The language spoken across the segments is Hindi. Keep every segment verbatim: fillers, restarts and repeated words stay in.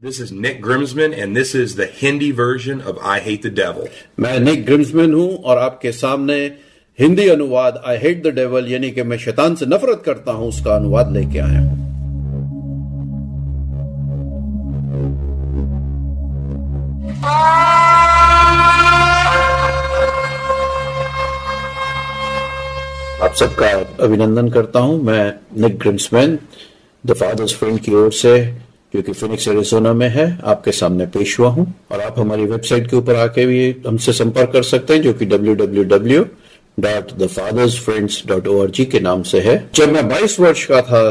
This is Nick Griemsmann and this is the Hindi version of I Hate the Devil. मैं निक ग्रिम्समैन हूं और आपके सामने हिंदी अनुवाद I Hate the Devil यानी कि मैं शैतान से नफरत करता हूं उसका अनुवाद लेके आया हूं। आप सबका अभिनंदन करता हूं। मैं Nick Grimsman the fathers friend की ओर से, जो कि फिनिक्स एरिजोना में है, आपके सामने पेश हुआ हूं। और आप हमारी वेबसाइट के ऊपर आके भी हमसे संपर्क कर सकते हैं, जो कि W W W dot the fathers friends dot O R G के नाम से है। जब मैं बाईस वर्ष का था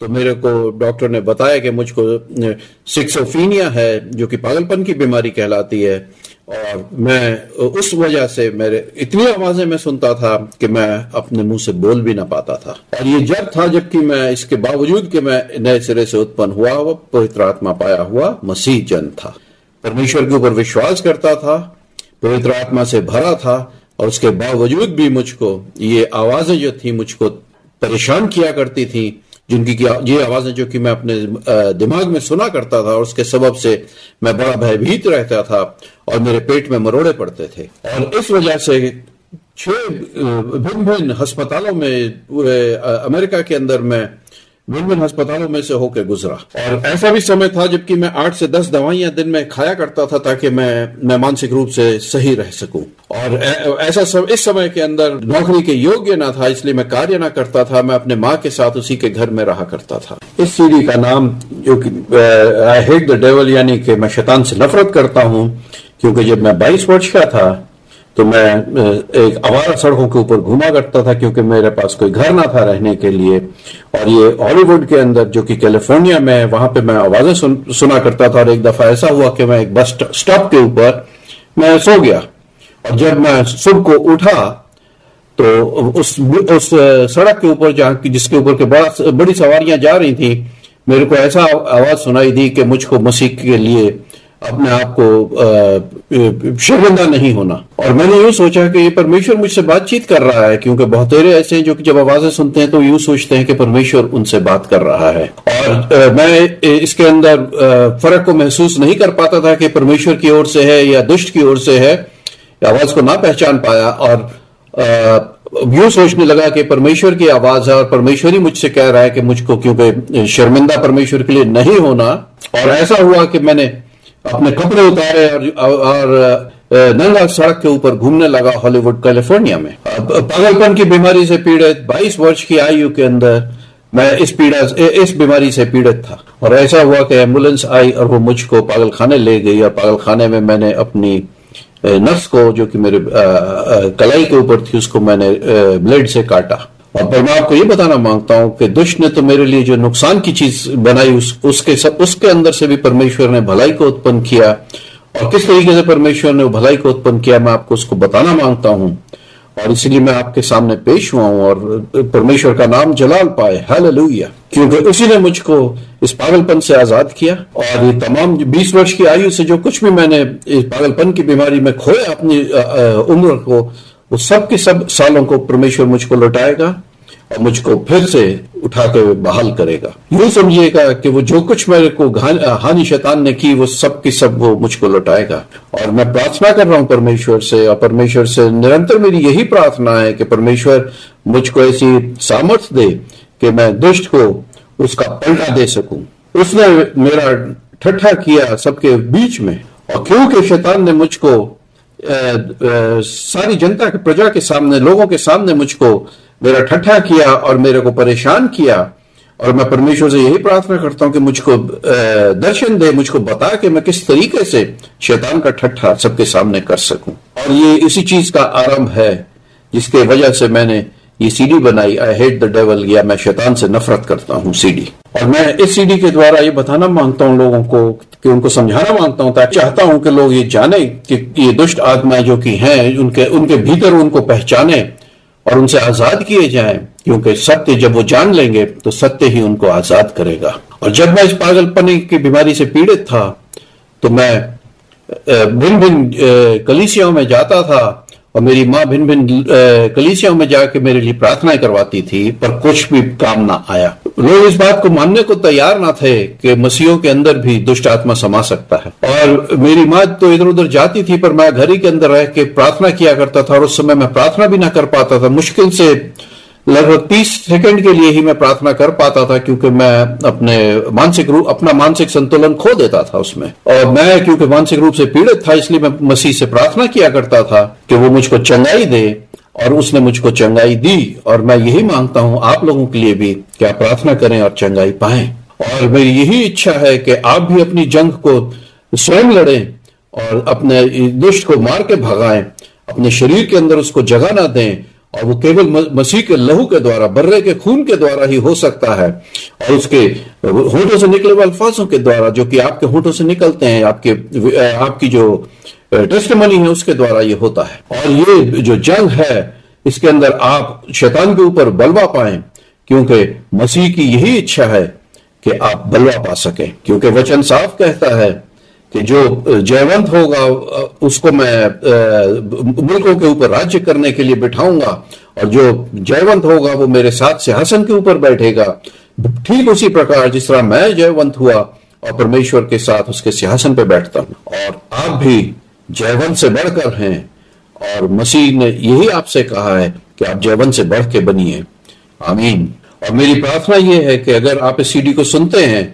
तो मेरे को डॉक्टर ने बताया कि मुझको स्किज़ोफ्रेनिया है, जो कि पागलपन की बीमारी कहलाती है। और मैं उस वजह से मेरे इतनी आवाजें मैं सुनता था कि मैं अपने मुंह से बोल भी ना पाता था। और ये जब था जबकि मैं इसके बावजूद कि मैं नए सिरे से उत्पन्न हुआ हुआ पवित्र आत्मा पाया हुआ मसीह जन था, परमेश्वर के ऊपर विश्वास करता था, पवित्र आत्मा से भरा था। और उसके बावजूद भी मुझको ये आवाजें जो थी मुझको परेशान किया करती थी, जिनकी ये आवाजें जो कि मैं अपने दिमाग में सुना करता था। और उसके सबब से मैं बड़ा भयभीत रहता था और मेरे पेट में मरोड़े पड़ते थे। और इस वजह से छह भिन्न भिन्न अस्पतालों में पूरे अमेरिका के अंदर में भिन्न भिन्न अस्पतालों में से होकर गुजरा। और ऐसा भी समय था जबकि मैं आठ से दस दवाइयां दिन में खाया करता था ताकि मैं मैं मानसिक रूप से सही रह सकूं। और ऐसा सब, इस समय के अंदर नौकरी के योग्य ना था, इसलिए मैं कार्य ना करता था। मैं अपने माँ के साथ उसी के घर में रहा करता था। इस सीरीज का नाम जो कि आई हेट द डेविल यानी कि मैं शैतान से नफरत करता हूँ, क्योंकि जब मैं बाईस वर्ष का था तो मैं एक आवारा सड़कों के ऊपर घूमा करता था, क्योंकि मेरे पास कोई घर ना था रहने के लिए। और ये हॉलीवुड के अंदर जो कि कैलिफोर्निया में है, वहां पे मैं आवाजें सुन, सुना करता था। और एक दफा ऐसा हुआ कि मैं एक बस स्टॉप के ऊपर मैं सो गया। और जब मैं सुबह को उठा तो उस उस सड़क के ऊपर जहाँ जिसके ऊपर के बड़ा बड़ी सवारियां जा रही थी, मेरे को ऐसा आवाज सुनाई दी कि मुझको मसीह के लिए अपने आप को शर्मिंदा नहीं होना। और मैंने यूं सोचा कि ये परमेश्वर मुझसे बातचीत कर रहा है, क्योंकि बहुत सारे ऐसे हैं जो कि जब आवाजें सुनते हैं तो यूं सोचते हैं कि परमेश्वर उनसे बात कर रहा है। और मैं इसके अंदर फर्क को महसूस नहीं कर पाता था कि परमेश्वर की ओर से है या दुष्ट की ओर से है। आवाज को ना पहचान पाया और यूं सोचने लगा कि परमेश्वर की आवाज है और परमेश्वर ही मुझसे कह रहा है कि मुझको, क्योंकि शर्मिंदा परमेश्वर के लिए नहीं होना। और ऐसा हुआ कि मैंने अपने कपड़े उतारे और, और नंगा सड़क के ऊपर घूमने लगा हॉलीवुड कैलिफोर्निया में। पागलपन की बीमारी से पीड़ित बाईस वर्ष की आयु के अंदर मैं इस पीड़ा इस बीमारी से पीड़ित था। और ऐसा हुआ कि एम्बुलेंस आई और वो मुझको पागलखाने ले गई। और पागलखाने में मैंने अपनी नस को, जो कि मेरे कलाई के ऊपर थी, उसको मैंने ब्लेड से काटा। और पर मैं आपको ये बताना मांगता हूं कि दुष्ट ने तो मेरे लिए जो नुकसान की चीज बनाई उस, उसके सब उसके अंदर से भी परमेश्वर ने भलाई को उत्पन्न किया। और किस तरीके से परमेश्वर ने भलाई को उत्पन्न किया, मैं आपको उसको बताना मांगता हूं। और इसलिए मैं आपके सामने पेश हुआ हूं और परमेश्वर का नाम जलाल पाए, हालेलुया, क्योंकि उसी ने मुझको इस पागलपन से आजाद किया। और ये तमाम बीस वर्ष की आयु से जो कुछ भी मैंने इस पागलपन की बीमारी में खोया अपनी उम्र को, वो सब के सब सालों को परमेश्वर मुझको लौटाएगा और मुझको फिर से उठा के बहाल करेगा। यूं समझिएगा कि वो जो कुछ मेरे को हानि शैतान ने की, वो सब की सब वो मुझको लौटाएगा। और मैं प्रार्थना कर रहा हूं परमेश्वर से, और परमेश्वर से निरंतर मेरी यही प्रार्थना है कि परमेश्वर मुझको ऐसी सामर्थ्य दे कि मैं दुष्ट को उसका पलटा दे सकूं। उसने मेरा ठट्ठा किया सबके बीच में, और क्योंकि शैतान ने मुझको आ, आ, सारी जनता के प्रजा के सामने, लोगों के सामने मुझको मेरा ठट्ठा किया और मेरे को परेशान किया। और मैं परमेश्वर से यही प्रार्थना करता हूं कि मुझको आ, दर्शन दे, मुझको बता कि मैं किस तरीके से शैतान का ठट्ठा सबके सामने कर सकूं। और ये इसी चीज का आरंभ है जिसके वजह से मैंने ये सीडी बनाई, आई हेट द डेविल या मैं शैतान से नफरत करता हूँ सीडी। और मैं इस सीडी के द्वारा ये बताना मांगता हूँ लोगों को, कि उनको समझाना मांगता हूँ, ताकि चाहता हूँ कि लोग ये जाने कि ये दुष्ट आत्माएं जो कि हैं उनके उनके भीतर, उनको पहचाने और उनसे आजाद किए जाएं, क्योंकि सत्य जब वो जान लेंगे तो सत्य ही उनको आजाद करेगा। और जब मैं इस पागलपन की बीमारी से पीड़ित था तो मैं भिन्न भिन्न कलीसियाओं में जाता था और मेरी माँ भिन्न भिन्न कलीसियाओं में जाके मेरे लिए प्रार्थनाएं करवाती थी, पर कुछ भी काम ना आया। लोग इस बात को मानने को तैयार ना थे कि मसीहों के अंदर भी दुष्ट आत्मा समा सकता है। और मेरी माँ तो इधर उधर जाती थी, पर मैं घर ही के अंदर रह के प्रार्थना किया करता था, और उस समय मैं प्रार्थना भी ना कर पाता था। मुश्किल से लगभग तीस सेकंड के लिए ही मैं प्रार्थना कर पाता था, क्योंकि मैं अपने मानसिक रूप अपना मानसिक संतुलन खो देता था उसमें। और मैं क्योंकि मानसिक रूप से पीड़ित था, इसलिए मैं मसीह से प्रार्थना किया करता था कि वो मुझको चंगाई दे, और उसने मुझको चंगाई दी। और मैं यही मांगता हूं आप लोगों के लिए भी कि आप प्रार्थना करें और चंगाई पाएं। और मेरी यही इच्छा है कि आप भी अपनी जंग को स्वयं लड़ें और अपने दुष्ट को मार के भगाएं, अपने शरीर के अंदर उसको जगह ना दें। और वो केवल मसीह के लहू के द्वारा, बर्रे के खून के द्वारा ही हो सकता है, और उसके होंठों से निकले हुए अल्फाजों के द्वारा, जो कि आपके होंठों से निकलते हैं, आपके आपकी जो टेस्टिमनी है उसके द्वारा ये होता है। और ये जो जंग है, इसके अंदर आप शैतान के ऊपर बलवा पाएं, क्योंकि मसीह की यही इच्छा है कि आप बलवा पा सकें। क्योंकि वचन साफ कहता है कि जो जयवंत होगा उसको मैं मुल्कों के ऊपर राज्य करने के लिए बिठाऊंगा, और जो जयवंत होगा वो मेरे साथ सिंहासन के ऊपर बैठेगा, ठीक उसी प्रकार जिस तरह मैं जयवंत हुआ और परमेश्वर के साथ उसके सिंहासन पे बैठता हूँ। और आप भी जयवंत से बढ़कर हैं, और मसीह ने यही आपसे कहा है कि आप जयवंत से बढ़ के बनिए। आमीन। और मेरी प्रार्थना ये है कि अगर आप इस सीडी को सुनते हैं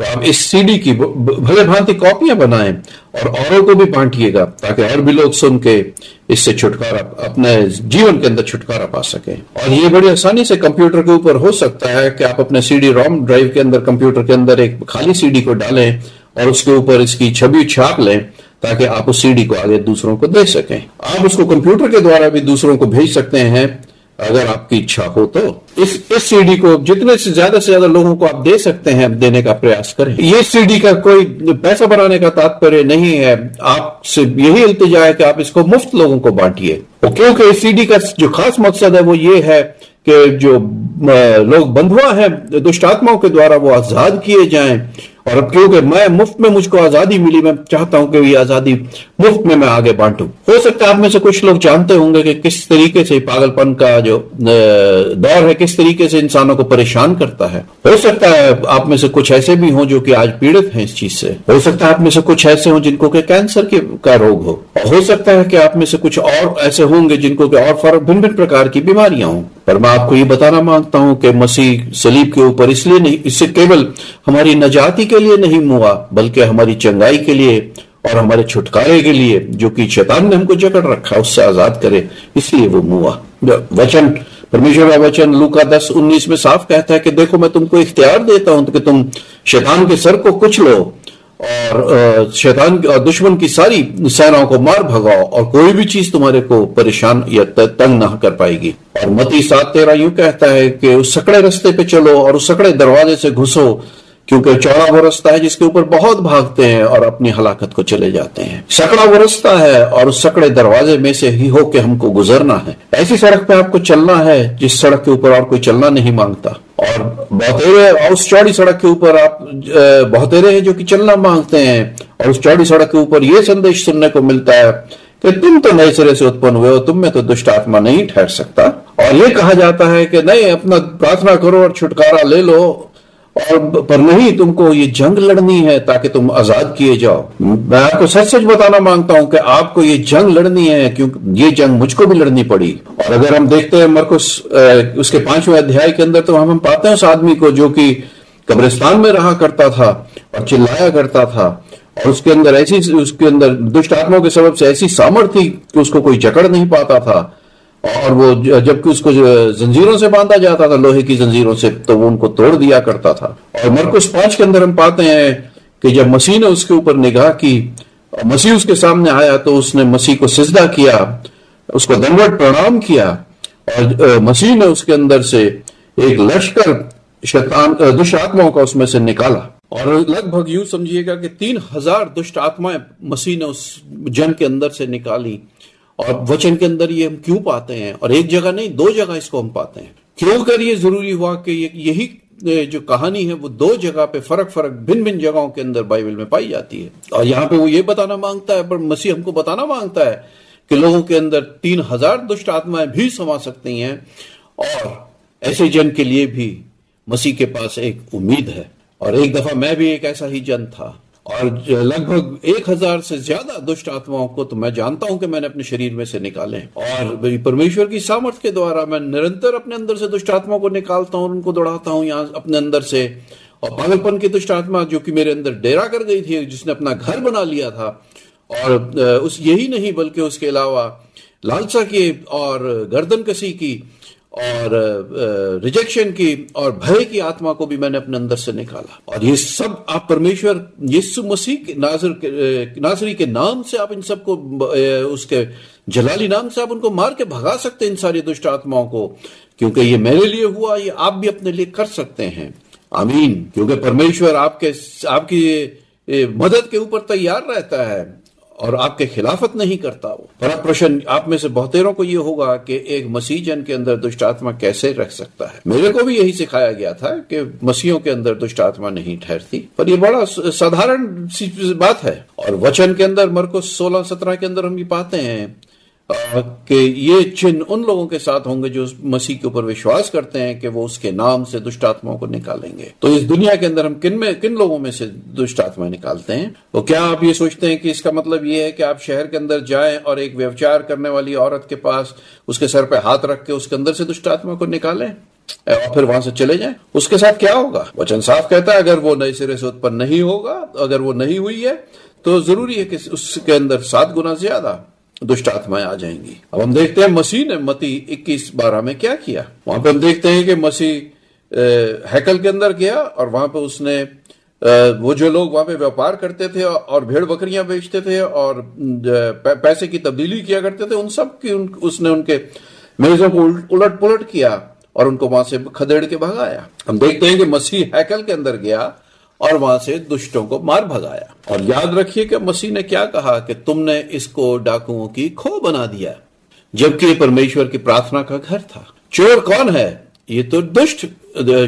तो आप इस सीडी की भले भांति कॉपियां बनाएं और औरों को भी बांटिएगा, ताकि और भी लोग सुन के इससे छुटकारा, अपने जीवन के अंदर छुटकारा पा सके। और ये बड़ी आसानी से कंप्यूटर के ऊपर हो सकता है कि आप अपने सीडी रोम ड्राइव के अंदर, कंप्यूटर के अंदर एक खाली सीडी को डालें और उसके ऊपर इसकी छवि छाप लें, ताकि आप उस सीडी को आगे दूसरों को दे सकें। आप उसको कंप्यूटर के द्वारा भी दूसरों को भेज सकते हैं, अगर आपकी इच्छा हो तो। इस इस सीडी को जितने से ज्यादा से ज्यादा लोगों को आप दे सकते हैं, देने का प्रयास करें। ये सीडी का कोई पैसा बनाने का तात्पर्य नहीं है, आपसे यही इल्तिजा है कि आप इसको मुफ्त लोगों को बांटिए। क्योंकि इस सीडी का जो खास मकसद है वो ये है कि जो लोग बंधुआ है दुष्ट आत्माओं के द्वारा, वो आजाद किए जाएं। और अब क्योंकि मैं मुफ्त में, मुझको आजादी मिली, मैं चाहता हूं कि ये आजादी मुफ्त में मैं आगे बांटूं। हो सकता है आप में से कुछ लोग जानते होंगे कि किस तरीके से पागलपन का जो दौर है, किस तरीके से इंसानों को परेशान करता है। हो सकता है आप में से कुछ ऐसे भी हों जो कि आज पीड़ित हैं इस चीज से। हो सकता है आप में से कुछ ऐसे हों जिनको के कैंसर के का रोग हो। हो सकता है कि आप में से कुछ और ऐसे होंगे जिनको के और भिन्न भिन्न प्रकार की बीमारियां हों। पर मैं आपको ये बताना मांगता हूं कि मसीह सलीब के ऊपर इसलिए नहीं, इससे केवल हमारी नजाती के लिए नहीं हुआ, बल्कि हमारी चंगाई के लिए और हमारे छुटकारे के लिए, जो कि शैतान ने हमको जकड़ रखा, उससे आजाद करे, इसलिए वो हुआ। वचन, परमेश्वर का वचन लूका दस उन्नीस में साफ कहता है कि देखो, मैं तुमको इख्तियार देता हूं कि तुम शैतान के सर को कुचलो और शैतान और दुश्मन की सारी सेनाओं को मार भगाओ, और कोई भी चीज तुम्हारे को परेशान या तंग ना कर पाएगी। और मत्ती सात तेरह यूं कहता है कि उस सकड़े रस्ते पे चलो और उस सकड़े दरवाजे से घुसो, क्योंकि चौड़ा वो रास्ता है जिसके ऊपर बहुत भागते हैं और अपनी हलाकत को चले जाते हैं। सकड़ा वो रास्ता है, और उस सकड़े दरवाजे में से ही होके हमको गुजरना है। ऐसी सड़क पे आपको चलना है जिस सड़क के ऊपर और कोई चलना नहीं मांगता। और बहुतेरे, और उस चौड़ी सड़क के ऊपर आप बहुतेरे हैं जो कि चलना मांगते हैं। और उस चौड़ी सड़क के ऊपर ये संदेश सुनने को मिलता है कि तुम तो नए सिरे से उत्पन्न हुए हो, तुम में तो दुष्ट आत्मा नहीं ठहर सकता। और ये कहा जाता है कि नहीं, अपना प्रार्थना करो और छुटकारा ले लो, और पर नहीं, तुमको ये जंग लड़नी है ताकि तुम आजाद किए जाओ। मैं आपको सच सच बताना मांगता हूं कि आपको ये जंग लड़नी है, क्योंकि ये जंग मुझको भी लड़नी पड़ी। और अगर हम देखते हैं मरकुस उसके पांचवें अध्याय के अंदर, तो हम हम पाते हैं उस आदमी को जो कि कब्रिस्तान में रहा करता था और चिल्लाया करता था, और उसके अंदर ऐसी उसके अंदर दुष्ट आत्माओं के सबब से ऐसी सामर्थ थी कि उसको कोई जकड़ नहीं पाता था। और वो जबकि उसको जंजीरों से बांधा जाता था, लोहे की जंजीरों से, तो वो उनको तोड़ दिया करता था। और मरकुस पांच के अंदर हम पाते हैं कि जब मसीह ने उसके ऊपर निगाह की, मसीह उसके सामने आया, तो उसने मसीह को सिजदा किया, उसको दंडवत प्रणाम किया। और मसीह ने उसके अंदर से एक लश्कर शैतान दुष्ट आत्माओं का उसमें से निकाला। और लगभग यूं समझिएगा कि तीन हजार दुष्ट आत्माएं मसीह ने उस जन के अंदर से निकाली। और वचन के अंदर ये हम क्यों पाते हैं, और एक जगह नहीं, दो जगह इसको हम पाते हैं। क्यों कर ये जरूरी हुआ कि यही जो कहानी है वो दो जगह पे फर्क फर्क भिन्न भिन्न जगहों के अंदर बाइबल में पाई जाती है। और यहाँ पे वो ये बताना मांगता है, पर मसीह हमको बताना मांगता है कि लोगों के अंदर तीन हजार दुष्ट आत्माएं भी समा सकती हैं, और ऐसे जन के लिए भी मसीह के पास एक उम्मीद है। और एक दफा मैं भी एक ऐसा ही जन था, और लगभग एक हजार से ज्यादा दुष्ट आत्माओं को तो मैं जानता हूं कि मैंने अपने शरीर में से निकाले, और परमेश्वर की सामर्थ्य के द्वारा मैं निरंतर अपने अंदर से दुष्ट आत्माओं को निकालता हूं और उनको दौड़ाता हूं यहाँ अपने अंदर से। और पागलपन की दुष्ट आत्मा जो कि मेरे अंदर डेरा कर गई थी, जिसने अपना घर बना लिया था, और उस यही नहीं बल्कि उसके अलावा लालसा की और गर्दन कसी की और रिजेक्शन की और भय की आत्मा को भी मैंने अपने अंदर से निकाला। और ये सब आप परमेश्वर यीशु मसीह के नाजर नासरी के नाम से आप इन सबको, उसके जलाली नाम से आप उनको मार के भगा सकते हैं, इन सारी दुष्ट आत्माओं को, क्योंकि ये मेरे लिए हुआ, ये आप भी अपने लिए कर सकते हैं। आमीन। क्योंकि परमेश्वर आपके आपकी मदद के ऊपर तैयार रहता है और आपके खिलाफत नहीं करता। वो बड़ा प्रश्न आप में से बहुतेरों को ये होगा कि एक मसीह जन के अंदर दुष्ट आत्मा कैसे रह सकता है। मेरे को भी यही सिखाया गया था कि मसीहों के अंदर दुष्ट आत्मा नहीं ठहरती, पर ये बड़ा साधारण सी बात है। और वचन के अंदर मरकुस सोलह सत्रह के अंदर हम ये पाते हैं कि ये चिन्ह उन लोगों के साथ होंगे जो मसीह के ऊपर विश्वास करते हैं कि वो उसके नाम से दुष्ट आत्माओं को निकालेंगे। तो इस दुनिया के अंदर हम किन में किन लोगों में से दुष्ट आत्मा निकालते हैं? तो क्या आप ये सोचते हैं कि इसका मतलब ये है कि आप शहर के अंदर जाएं और एक व्यभिचार करने वाली औरत के पास उसके सर पे हाथ रख के उसके अंदर से दुष्ट आत्मा को निकालें और फिर वहां से चले जाएं? उसके साथ क्या होगा? वचन साफ कहता है अगर वो नए सिरे से उत्पन्न नहीं होगा, अगर वो नहीं हुई है, तो जरूरी है कि उसके अंदर सात गुना ज्यादा दुष्ट आत्माएं आ जाएंगी। अब हम देखते हैं मसीह ने मती इक्कीस बारह में क्या किया। वहां पे हम देखते हैं कि मसीह हैकल के अंदर गया और वहां पे उसने वो जो लोग वहां पे व्यापार करते थे और भेड़ बकरियां बेचते थे और पैसे की तब्दीली किया करते थे, उन सब की उन, उसने उनके मेजों को उलट पुलट किया और उनको वहां से खदेड़ के भगाया। हम देखते हैं कि मसीह हैकल के अंदर गया और वहां से दुष्टों को मार भगाया। और याद रखिए कि मसीह ने क्या कहा कि तुमने इसको डाकुओं की खो बना दिया, जबकि परमेश्वर की प्रार्थना का घर था। चोर कौन है? ये तो दुष्ट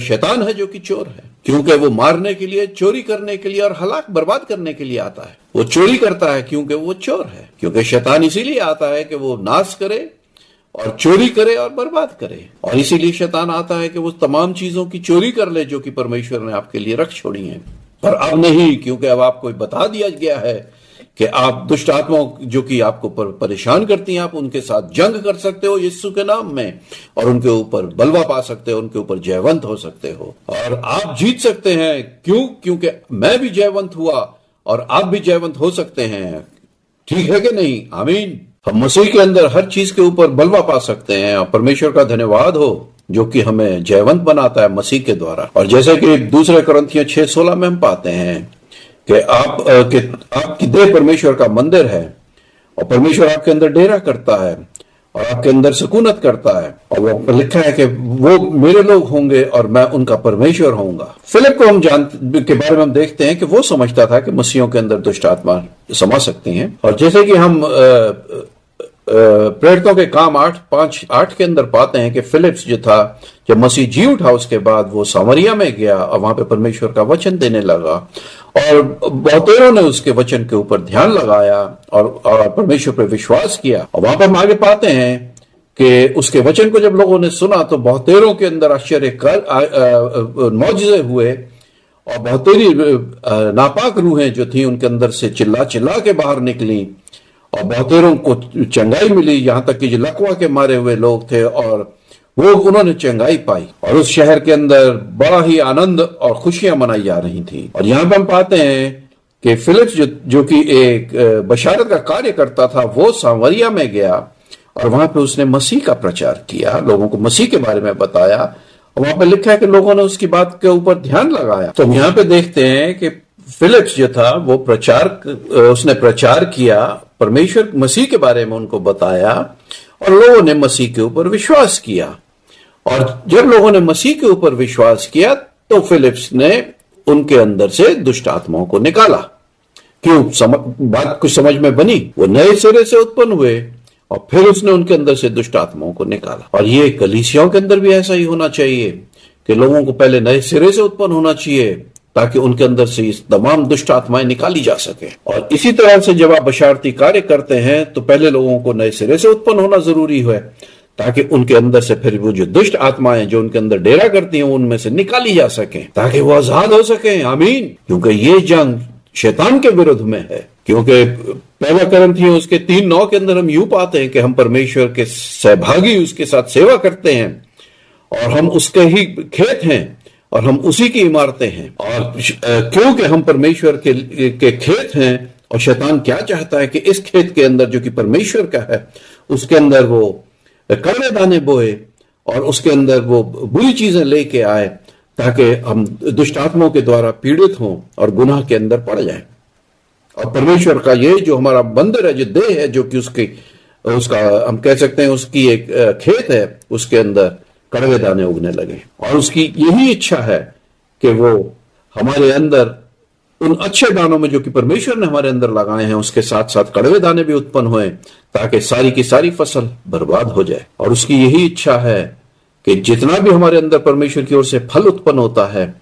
शैतान है जो कि चोर है, क्योंकि वो मारने के लिए, चोरी करने के लिए और हलाक बर्बाद करने के लिए आता है। वो चोरी करता है क्योंकि वो चोर है, क्योंकि शैतान इसीलिए आता है कि वो नाश करे और चोरी करे और बर्बाद करे। और इसीलिए शैतान आता है कि वो तमाम चीजों की चोरी कर ले जो कि परमेश्वर ने आपके लिए रख छोड़ी हैं। पर अब नहीं, क्योंकि अब आपको बता दिया गया है कि आप दुष्ट आत्माओं जो कि आपको पर, परेशान करती हैं, आप उनके साथ जंग कर सकते हो यीशु के नाम में, और उनके ऊपर बलवा पा सकते हो, उनके ऊपर जयवंत हो सकते हो और आप जीत सकते हैं। क्यों? क्योंकि मैं भी जयवंत हुआ और आप भी जयवंत हो सकते हैं। ठीक है कि नहीं? आमीन। हम मसीह के अंदर हर चीज के ऊपर बलवा पा सकते हैं और परमेश्वर का धन्यवाद हो जो कि हमें जयवंत बनाता है मसीह के द्वारा। और जैसे कि दूसरे कुरिन्थियों छह सोलह में हम पाते हैं कि आप कि आपकी देह परमेश्वर का मंदिर है और परमेश्वर आपके अंदर डेरा करता है और आपके अंदर सुकूनत करता है। और वो लिखा है कि वो मेरे लोग होंगे और मैं उनका परमेश्वर होऊंगा। फिलिप को हम जानते के बारे में हम देखते हैं कि वो समझता था कि मसीहों के अंदर दुष्ट आत्मा समा सकती हैं। और जैसे कि हम प्रेरितों के काम आठ पांच आठ के अंदर पाते हैं कि फिलिप्स जो था, जब मसीह जी उठा उसके बाद वो सामरिया में गया और वहां पे परमेश्वर का वचन देने लगा और बहुतेरों ने उसके वचन के ऊपर ध्यान लगाया और, और परमेश्वर पर विश्वास किया। और वहां पर हम आगे पाते हैं कि उसके वचन को जब लोगों ने सुना तो बहुतेरों के अंदर आश्चर्य कर मौजूद हुए और बहुतेरी नापाक रूहें जो थी उनके अंदर से चिल्ला चिल्ला के बाहर निकली और बहुतेरों को चंगाई मिली, यहाँ तक कि जो लकवा के मारे हुए लोग थे और वो उन्होंने चंगाई पाई। और उस शहर के अंदर बड़ा ही आनंद और खुशियां मनाई जा रही थी। और यहाँ पर हम पाते हैं कि फिलिप्स जो, जो कि एक बशारत का कार्य करता था, वो सामरिया में गया और वहां पे उसने मसीह का प्रचार किया, लोगों को मसीह के बारे में बताया और वहां पर लिखा है कि लोगों ने उसकी बात के ऊपर ध्यान लगाया। तो यहाँ पे देखते हैं कि फिलिप्स जो था वो प्रचार उसने प्रचार किया, परमेश्वर मसीह के बारे में उनको बताया और लोगों ने मसीह के ऊपर विश्वास किया। और जब लोगों ने मसीह के ऊपर विश्वास किया तो फिलिप्स ने उनके अंदर से दुष्ट आत्माओं को निकाला। क्यों? बात कुछ समझ में बनी? वो नए सिरे से उत्पन्न हुए और फिर उसने उनके अंदर से दुष्ट आत्माओं को निकाला। और ये कलीसियाओं के अंदर भी ऐसा ही होना चाहिए कि लोगों को पहले नए सिरे से उत्पन्न होना चाहिए ताकि उनके अंदर से इस तमाम दुष्ट आत्माएं निकाली जा सके। और इसी तरह से जब आप बशारती कार्य करते हैं तो पहले लोगों को नए सिरे से उत्पन्न होना जरूरी है, ताकि उनके अंदर से फिर वो जो दुष्ट आत्माएं जो उनके अंदर डेरा करती हैं उनमें से निकाली जा सकें, ताकि वो आजाद हो सकें। आमीन। क्योंकि ये जंग शैतान के विरुद्ध में है, क्योंकि पहला करंथियों उसके तीन नौ के अंदर हम यूं पाते हैं कि हम परमेश्वर के सहभागी, उसके साथ सेवा करते हैं और हम उसके ही खेत हैं और हम उसी की इमारतें हैं। और क्योंकि हम परमेश्वर के, के खेत हैं और शैतान क्या चाहता है कि इस खेत के अंदर जो कि परमेश्वर का है उसके अंदर वो कड़वे दाने बोए और उसके अंदर वो बुरी चीजें लेके आए ताकि हम दुष्ट आत्माओं के द्वारा पीड़ित हों और गुनाह के अंदर पड़ जाए। और परमेश्वर का ये जो हमारा बंदर है, जो देह है, जो कि उसके उसका हम कह सकते हैं उसकी एक खेत है, उसके अंदर कड़वे दाने उगने लगे। और उसकी यही इच्छा है कि वो हमारे अंदर उन अच्छे दानों में जो कि परमेश्वर ने हमारे अंदर लगाए हैं उसके साथ साथ कड़वे दाने भी उत्पन्न होए, ताकि सारी की सारी फसल बर्बाद हो जाए। और उसकी यही इच्छा है कि जितना भी हमारे अंदर परमेश्वर की ओर से फल उत्पन्न होता है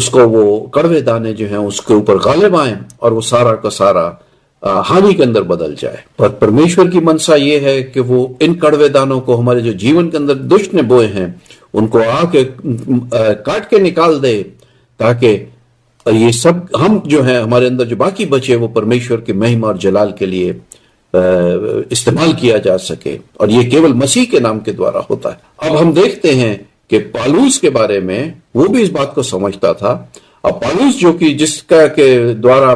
उसको वो कड़वे दाने जो हैं उसके ऊपर गालिब आए और वो सारा का सारा हानि के अंदर बदल जाए। पर परमेश्वर की मनसा ये है कि वो इन कड़वे दानों को हमारे जो जीवन के अंदर दुष्ट ने बोए हैं उनको आके काट के निकाल दे, ताकि ये सब हम जो है हमारे अंदर जो बाकी बचे वो परमेश्वर की महिमा और जलाल के लिए इस्तेमाल किया जा सके। और ये केवल मसीह के नाम के द्वारा होता है। अब हम देखते हैं कि पालूस के बारे में वो भी इस बात को समझता था। अब पालूस जो कि जिसका के द्वारा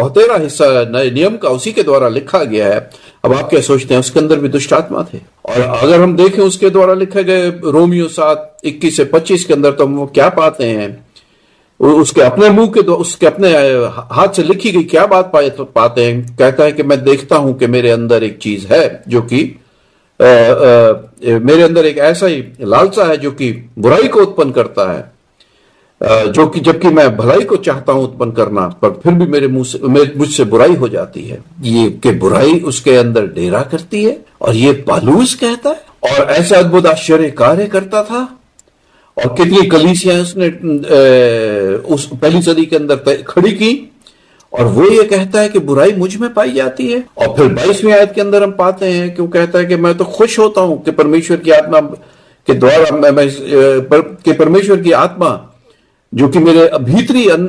बहुतेरा हिस्सा नए नियम का उसी के द्वारा लिखा गया है, अब आप क्या सोचते हैं उसके अंदर भी दुष्ट आत्मा थे? और अगर हम देखें उसके द्वारा लिखे गए रोमियो सात इक्कीस से पच्चीस के अंदर तो हम वो क्या पाते हैं, उसके अपने मुंह के उसके अपने हाथ से लिखी गई क्या बात पाते हैं? कहता है कि मैं देखता हूं कि मेरे अंदर एक चीज है जो कि आ, आ, मेरे अंदर एक ऐसा ही लालसा है जो कि बुराई को उत्पन्न करता है, आ, जो कि जबकि मैं भलाई को चाहता हूं उत्पन्न करना, पर फिर भी मेरे मुंह से मुझसे बुराई हो जाती है। ये कि बुराई उसके अंदर डेरा करती है और ये पालूस कहता है और ऐसा अद्भुत आश्चर्य कार्य करता था। और कितनी कलीसियां उसने उस पहली सदी के अंदर खड़ी की और वो ये कहता है कि बुराई मुझ में पाई जाती है। और फिर बाईसवीं आयत के अंदर हम पाते हैं कि वो कहता है कि मैं तो खुश होता हूं कि परमेश्वर की आत्मा के द्वारा मैं, मैं पर, के परमेश्वर की आत्मा जो कि मेरे भीतरी अं,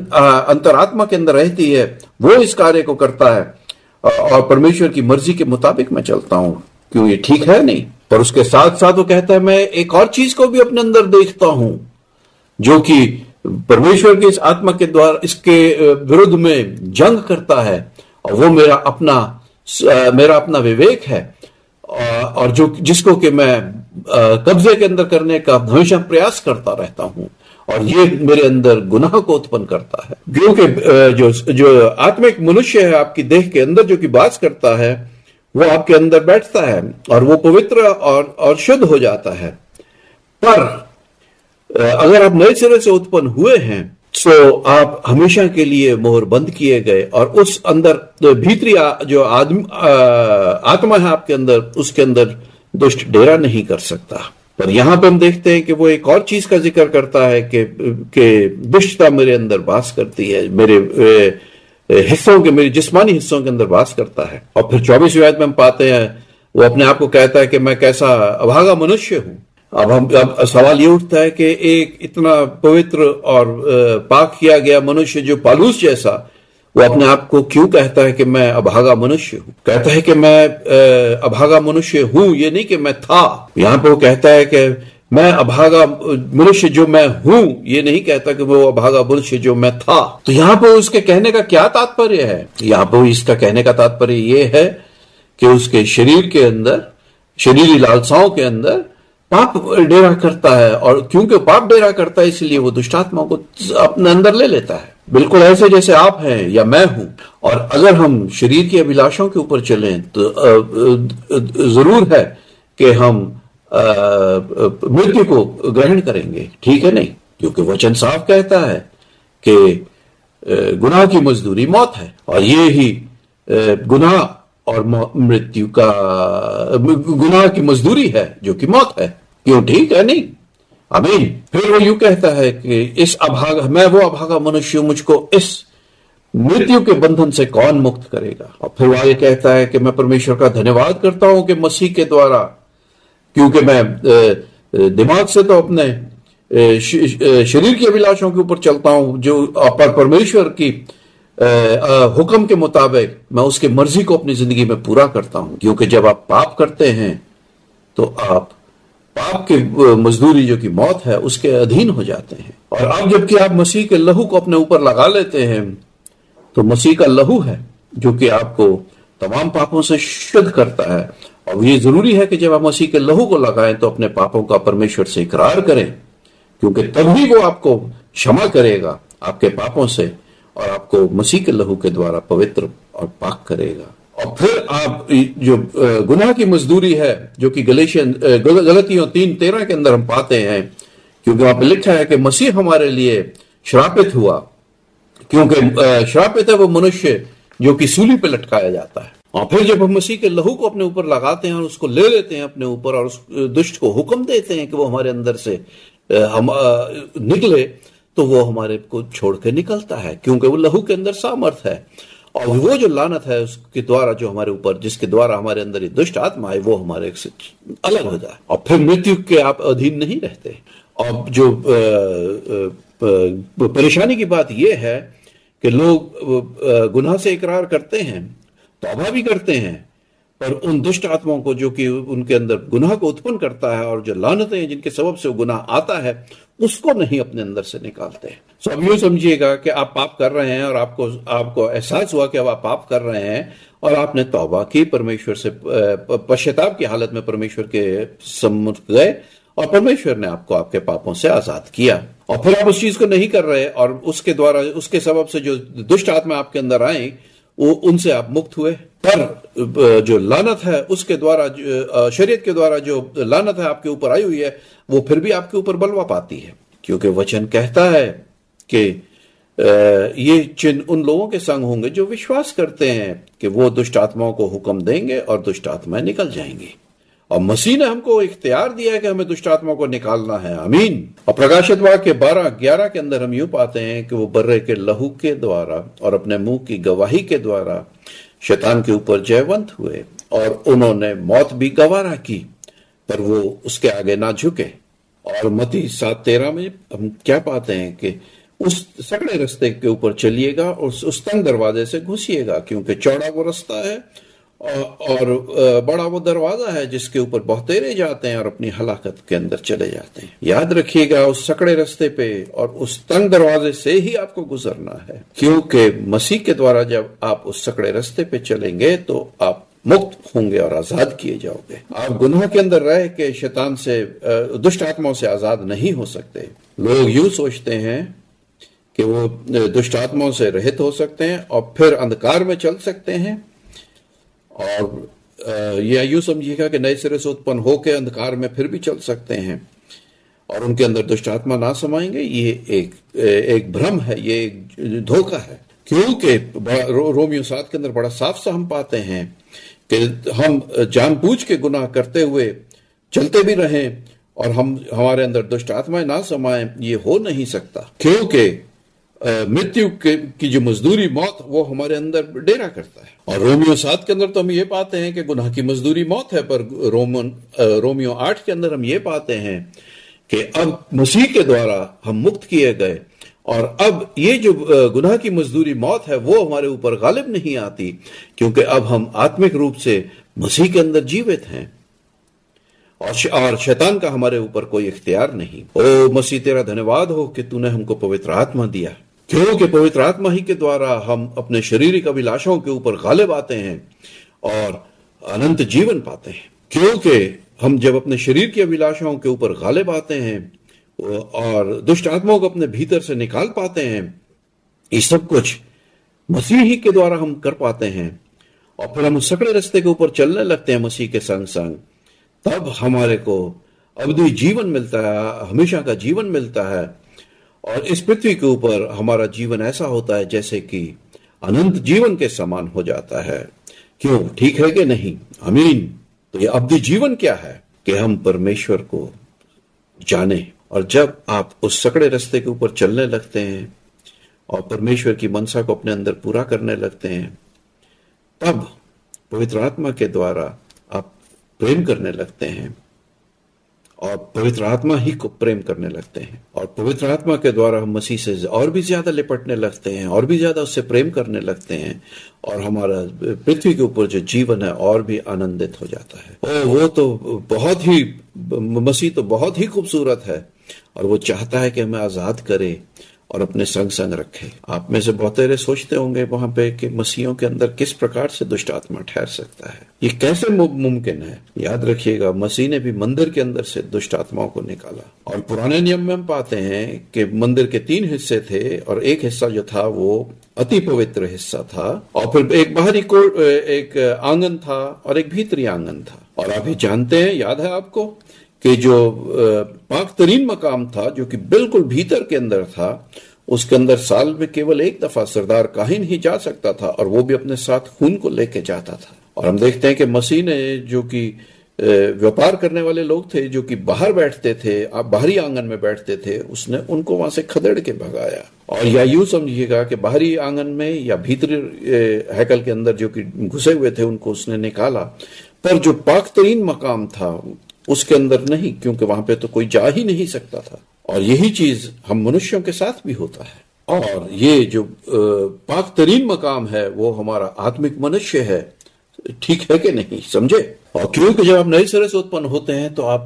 अंतरात्मा के अंदर रहती है वो इस कार्य को करता है और परमेश्वर की मर्जी के मुताबिक मैं चलता हूं। क्यों ये ठीक है? नहीं। पर उसके साथ साथ वो कहता है मैं एक और चीज को भी अपने अंदर देखता हूं जो कि परमेश्वर की इस आत्मा के द्वारा इसके विरुद्ध में जंग करता है और वो मेरा अपना मेरा अपना विवेक है और जो जिसको कि मैं कब्जे के अंदर करने का हमेशा प्रयास करता रहता हूं और ये मेरे अंदर गुनाह को उत्पन्न करता है। क्योंकि जो जो आत्मिक मनुष्य है आपकी देह के अंदर जो कि बास करता है वो आपके अंदर बैठता है और वो पवित्र और और शुद्ध हो जाता है। पर अगर आप नए सिरे से उत्पन्न हुए हैं तो आप हमेशा के लिए मोहर बंद किए गए और उस अंदर भीतरी जो आदमी आत्मा है आपके अंदर उसके अंदर दुष्ट डेरा नहीं कर सकता। पर यहां पे हम देखते हैं कि वो एक और चीज का जिक्र करता है कि कि दुष्टता मेरे अंदर वास करती है, मेरे हिस्सों के मेरे जिस्मानी हिस्सों के अंदर वास करता है। और फिर चौबीसवीं आयत में हम पाते हैं वो अपने आप को कहता है कि मैं कैसा अभागा मनुष्य हूं। अब हम अब सवाल ये उठता है कि एक इतना पवित्र और पाक किया गया मनुष्य जो पालूस जैसा वो अपने आप को क्यों कहता है कि मैं अभागा मनुष्य हूं? कहता है कि मैं अभागा मनुष्य हूं, ये नहीं कि मैं था। यहाँ पे वो कहता है कि मैं अभागा मनुष्य जो मैं हूं, ये नहीं कहता कि वो अभागा मनुष्य जो मैं था। तो यहाँ पे उसके कहने का क्या तात्पर्य है? यहाँ पे इसका कहने का तात्पर्य ये है कि उसके शरीर के अंदर शरीरी लालसाओं के अंदर पाप डेरा करता है और क्योंकि पाप डेरा करता है इसलिए वो दुष्ट आत्माओं को अपने अंदर ले लेता है, बिल्कुल ऐसे जैसे आप हैं या मैं हूं। और अगर हम शरीर की अभिलाषाओं के ऊपर चलें तो जरूर है कि हम मृत्यु को ग्रहण करेंगे, ठीक है नहीं? क्योंकि वचन साफ कहता है कि गुनाह की मजदूरी मौत है और ये ही गुनाह और मृत्यु का गुनाह की मजदूरी है जो कि मौत है। क्यों? ठीक है नहीं? आमीन। फिर वो यूं कहता है कि इस अभागा मैं वो अभागा मनुष्य हूं, मुझको इस मृत्यु के बंधन से कौन मुक्त करेगा? और फिर वो आगे कहता है कि मैं परमेश्वर का धन्यवाद करता हूं कि मसीह के द्वारा क्योंकि मैं दिमाग से तो अपने शरीर की अभिलाषाओं के ऊपर चलता हूं, जो परमेश्वर की हुक्म के मुताबिक मैं उसके मर्जी को अपनी जिंदगी में पूरा करता हूं। क्योंकि जब आप पाप करते हैं तो आप पाप की मजदूरी जो कि मौत है उसके अधीन हो जाते हैं, और अब जबकि आप मसीह के लहू को अपने ऊपर लगा लेते हैं तो मसीह का लहू है जो कि आपको तमाम पापों से शुद्ध करता है। और ये जरूरी है कि जब आप मसीह के लहू को लगाएं तो अपने पापों का परमेश्वर से इकरार करें, क्योंकि तभी वो आपको क्षमा करेगा आपके पापों से और आपको मसीह के लहू के द्वारा पवित्र और पाक करेगा। और फिर आप जो गुनाह की मजदूरी है जो कि गलेशियन गलतियों तीन तेरह के अंदर हम पाते हैं, क्योंकि वहां पर लिखा है कि मसीह हमारे लिए श्रापित हुआ, क्योंकि श्रापित है वो मनुष्य जो कि सूली पे लटकाया जाता है। और फिर जब हम मसीह के लहू को अपने ऊपर लगाते हैं और उसको ले लेते हैं अपने ऊपर और उस दुष्ट को हुक्म देते हैं कि वो हमारे अंदर से हम निकले, तो वो हमारे को छोड़ के निकलता है, क्योंकि वो लहू के अंदर सामर्थ है। और वो जो लानत है उसके द्वारा जो हमारे ऊपर जिसके द्वारा हमारे अंदर ये दुष्ट आत्मा है वो हमारे से अलग हो जाए, और फिर मृत्यु के आप अधीन नहीं रहते। और जो परेशानी की बात ये है कि लोग गुनाह से इकरार करते हैं, तौबा भी करते हैं, पर उन दुष्ट आत्माओं को जो कि उनके अंदर गुनाह को उत्पन्न करता है और जो लानतें हैं जिनके सबब से वो गुनाह आता है उसको नहीं अपने अंदर से निकालते हैं। सो अब यूं समझिएगा कि आप पाप कर रहे हैं और आपको आपको एहसास हुआ कि अब आप पाप कर रहे हैं और आपने तौबा की, परमेश्वर से पश्चाताप की हालत में परमेश्वर के सम्मुख गए और परमेश्वर ने आपको आपके पापों से आजाद किया। और फिर आप उस चीज को नहीं कर रहे और उसके द्वारा उसके सबब से जो दुष्ट आत्मा आपके अंदर आई वो उनसे आप मुक्त हुए, पर जो लानत है उसके द्वारा शरीयत के द्वारा जो लानत है आपके ऊपर आई हुई है वो फिर भी आपके ऊपर बलवा पाती है। क्योंकि वचन कहता है कि ये चिन्ह उन लोगों के संग होंगे जो विश्वास करते हैं कि वो दुष्ट आत्माओं को हुक्म देंगे और दुष्ट आत्माएं निकल जाएंगी। और मसीह ने हमको इख्तियार दिया है कि हमें दुष्ट आत्माओं को निकालना है। आमीन। और प्रकाशित वाक्य के बारह ग्यारह के अंदर हम यूं पाते हैं कि वो बर्रे के लहू के द्वारा और अपने मुंह की गवाही के द्वारा शैतान के ऊपर जयवंत हुए, और उन्होंने मौत भी गवारा की पर वो उसके आगे ना झुके। और मत्ती सात तेरह में हम क्या पाते हैं कि उस सकड़े रस्ते के ऊपर चलिएगा और उस, उस तंग दरवाजे से घुसिएगा, क्योंकि चौड़ा वो रास्ता है और बड़ा वो दरवाजा है जिसके ऊपर बहुतेरे जाते हैं और अपनी हलाकत के अंदर चले जाते हैं। याद रखिएगा उस सकड़े रस्ते पे और उस तंग दरवाजे से ही आपको गुजरना है, क्योंकि मसीह के द्वारा जब आप उस सकड़े रस्ते पे चलेंगे तो आप मुक्त होंगे और आजाद किए जाओगे। आप गुनाह के अंदर रह के शैतान से दुष्ट आत्माओं से आजाद नहीं हो सकते। लोग यूं सोचते हैं कि वो दुष्ट आत्माओं से रहित हो सकते हैं और फिर अंधकार में चल सकते हैं, और यह यूं समझिएगा कि नए सिरे से उत्पन्न होकर अंधकार में फिर भी चल सकते हैं और उनके अंदर दुष्ट आत्मा ना समाएंगे। ये एक एक भ्रम है, ये एक धोखा है, क्योंकि रो, रोमियो सात के अंदर बड़ा साफ सा हम पाते हैं कि हम जानबूझ के गुनाह करते हुए चलते भी रहें और हम हमारे अंदर दुष्ट आत्माएं ना समाएं, ये हो नहीं सकता। क्योंकि मृत्यु की जो मजदूरी मौत वो हमारे अंदर डेरा करता है। और रोमियो सात के अंदर तो हम ये पाते हैं कि गुनाह की मजदूरी मौत है, पर रोमन रोमियो आठ के अंदर हम ये पाते हैं कि अब मसीह के द्वारा हम मुक्त किए गए और अब ये जो गुनाह की मजदूरी मौत है वो हमारे ऊपर गालिब नहीं आती, क्योंकि अब हम आत्मिक रूप से मसीह के अंदर जीवित हैं और शैतान का हमारे ऊपर कोई इख्तियार नहीं। ओ मसीह, तेरा धन्यवाद हो कि तूने हमको पवित्र आत्मा दिया, क्योंकि पवित्र आत्मा ही के द्वारा हम अपने शारीरिक अभिलाषाओं के ऊपर गालिब आते हैं और अनंत जीवन पाते हैं। क्योंकि हम जब अपने शरीर की अभिलाषाओं के ऊपर गालिब आते हैं और दुष्ट आत्माओं को अपने भीतर से निकाल पाते हैं, ये सब कुछ मसीह ही के द्वारा हम कर पाते हैं। और फिर हम सकड़े रस्ते के ऊपर चलने लगते हैं मसीह के संग संग, तब हमारे को अबदी जीवन मिलता है, हमेशा का जीवन मिलता है। और इस पृथ्वी के ऊपर हमारा जीवन ऐसा होता है जैसे कि अनंत जीवन के समान हो जाता है। क्यों? ठीक है कि नहीं? आमीन। तो ये अबदी जीवन क्या है? कि हम परमेश्वर को जाने। और जब आप उस सकड़े रास्ते के ऊपर चलने लगते हैं और परमेश्वर की मनसा को अपने अंदर पूरा करने लगते हैं, तब पवित्र आत्मा के द्वारा प्रेम करने लगते हैं और पवित्र आत्मा ही को प्रेम करने लगते हैं, और पवित्र आत्मा के द्वारा हम मसीह से और भी ज्यादा लिपटने लगते हैं, और भी ज्यादा उससे प्रेम करने लगते हैं, और हमारा पृथ्वी के ऊपर जो जीवन है और भी आनंदित हो जाता है। ओ, वो तो बहुत ही मसीह तो बहुत ही खूबसूरत है, और वो चाहता है कि हमें आजाद करे और अपने संग संग रखे। आप में से बहुत सारे सोचते होंगे वहां पे कि मसीहों के अंदर किस प्रकार से दुष्ट आत्मा ठहर सकता है, ये कैसे मुमकिन है। याद रखिएगा, मसीह ने भी मंदिर के अंदर से दुष्ट आत्माओं को निकाला, और पुराने नियम में हम पाते हैं कि मंदिर के तीन हिस्से थे, और एक हिस्सा जो था वो अति पवित्र हिस्सा था, और फिर एक बाहरी कोर्ट, एक आंगन था और एक भीतरी आंगन था। और आप ये जानते हैं, याद है आपको, कि जो पाक तरीन मकाम था जो कि बिल्कुल भीतर के अंदर था, उसके अंदर साल में केवल एक दफा सरदार काहिन ही जा सकता था, और वो भी अपने साथ खून को लेके जाता था। और हम देखते हैं कि मसीह ने, जो कि व्यापार करने वाले लोग थे, जो कि बाहर बैठते थे, आप बाहरी आंगन में बैठते थे, उसने उनको वहां से खदेड़ के भगाया। और या यूं समझिएगा कि बाहरी आंगन में या भीतरी हैकल के अंदर जो कि घुसे हुए थे उनको उसने निकाला, पर जो पाक तरीन मकाम था उसके अंदर नहीं, क्योंकि वहां पे तो कोई जा ही नहीं सकता था। और यही चीज हम मनुष्यों के साथ भी होता है, और ये जो पाक तरीन मकाम है वो हमारा आत्मिक मनुष्य है, ठीक है कि नहीं, समझे। और क्योंकि जब आप नए सिरे से उत्पन्न होते हैं तो आप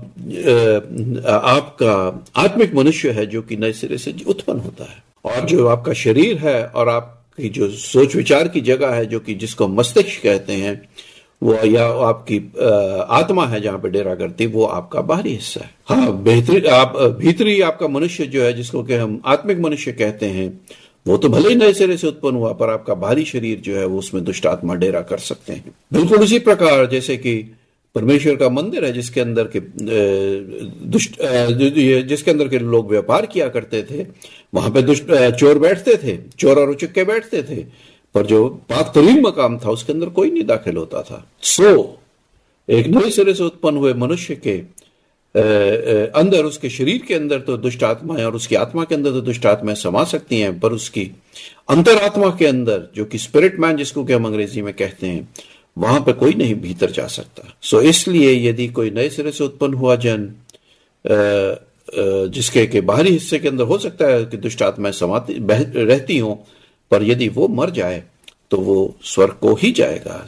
आ, आपका आत्मिक मनुष्य है जो कि नए सिरे से उत्पन्न होता है, और जो आपका शरीर है और आपकी जो सोच विचार की जगह है जो कि जिसको मस्तिष्क कहते हैं, वो या आपकी आत्मा है जहां पे डेरा करती, वो आपका बाहरी हिस्सा है। हाँ, बेहतरीन आप भीतरी आपका मनुष्य जो है, जिसको कि हम आत्मिक मनुष्य कहते हैं, वो तो भले ही नए सिरे से उत्पन्न हुआ, पर आपका बाहरी शरीर जो है वो उसमें दुष्ट आत्मा डेरा कर सकते हैं। बिल्कुल उसी प्रकार जैसे कि परमेश्वर का मंदिर है जिसके अंदर के दुष्ट जिसके अंदर के लोग व्यापार किया करते थे, वहां पे दुष्ट चोर बैठते थे, चोर और उचक्के बैठते थे, पर जो पाक तरीन मकाम था उसके अंदर कोई नहीं दाखिल होता था। सो एक नए सिरे से उत्पन्न हुए मनुष्य के अंदर, उसके शरीर के अंदर तो दुष्ट आत्मा है, और उसकी आत्मा के अंदर तो दुष्ट आत्माएं समा सकती हैं, पर उसकी अंतरात्मा के अंदर जो कि स्पिरिट मैन जिसको कि हम अंग्रेजी में कहते हैं, वहां पर कोई नहीं भीतर जा सकता। सो इसलिए यदि कोई नए सिरे से उत्पन्न हुआ जन जिसके के बाहरी हिस्से के अंदर हो सकता है कि दुष्ट आत्माएं समाती रहती हों, पर यदि वो मर जाए तो वो स्वर्ग को ही जाएगा,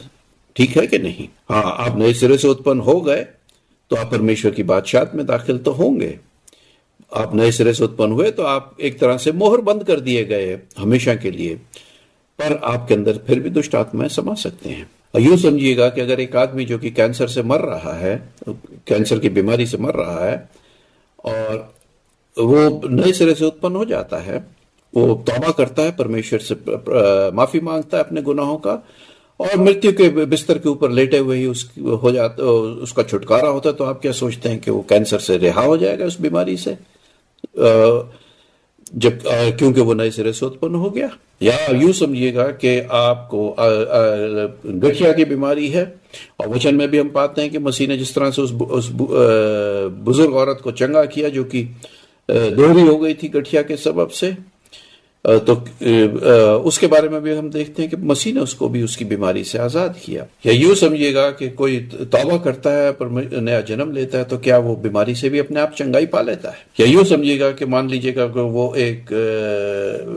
ठीक है कि नहीं। हाँ, आप नए सिरे से उत्पन्न हो गए तो आप परमेश्वर की बादशाहत में दाखिल तो होंगे। आप नए सिरे से उत्पन्न हुए तो आप एक तरह से मोहर बंद कर दिए गए हमेशा के लिए, पर आपके अंदर फिर भी दुष्ट आत्माएं समा सकते हैं। और यूं समझिएगा कि अगर एक आदमी जो कि कैंसर से मर रहा है, कैंसर की बीमारी से मर रहा है, और वो नए सिरे से उत्पन्न हो जाता है, वो तौबा करता है, परमेश्वर से माफी मांगता है अपने गुनाहों का, और मृत्यु के बिस्तर के ऊपर लेटे हुए ही उसकी हो जाता, उसका छुटकारा होता है, तो आप क्या सोचते हैं कि वो कैंसर से रिहा हो जाएगा उस बीमारी से, जब क्योंकि वो नए सिरे से उत्पन्न हो गया। या यूं समझिएगा कि आपको गठिया की बीमारी है, और वचन में भी हम पाते हैं कि मसीह ने जिस तरह से उस, उस बुजुर्ग औरत को चंगा किया जो कि दोहरी हो गई थी गठिया के सबब से, तो उसके बारे में भी हम देखते हैं कि मसीह ने उसको भी उसकी बीमारी से आजाद किया। या यूं समझिएगा कि कोई तौबा करता है पर नया जन्म लेता है, तो क्या वो बीमारी से भी अपने आप चंगाई पा लेता है। या यूं समझिएगा कि मान लीजिएगा कि वो एक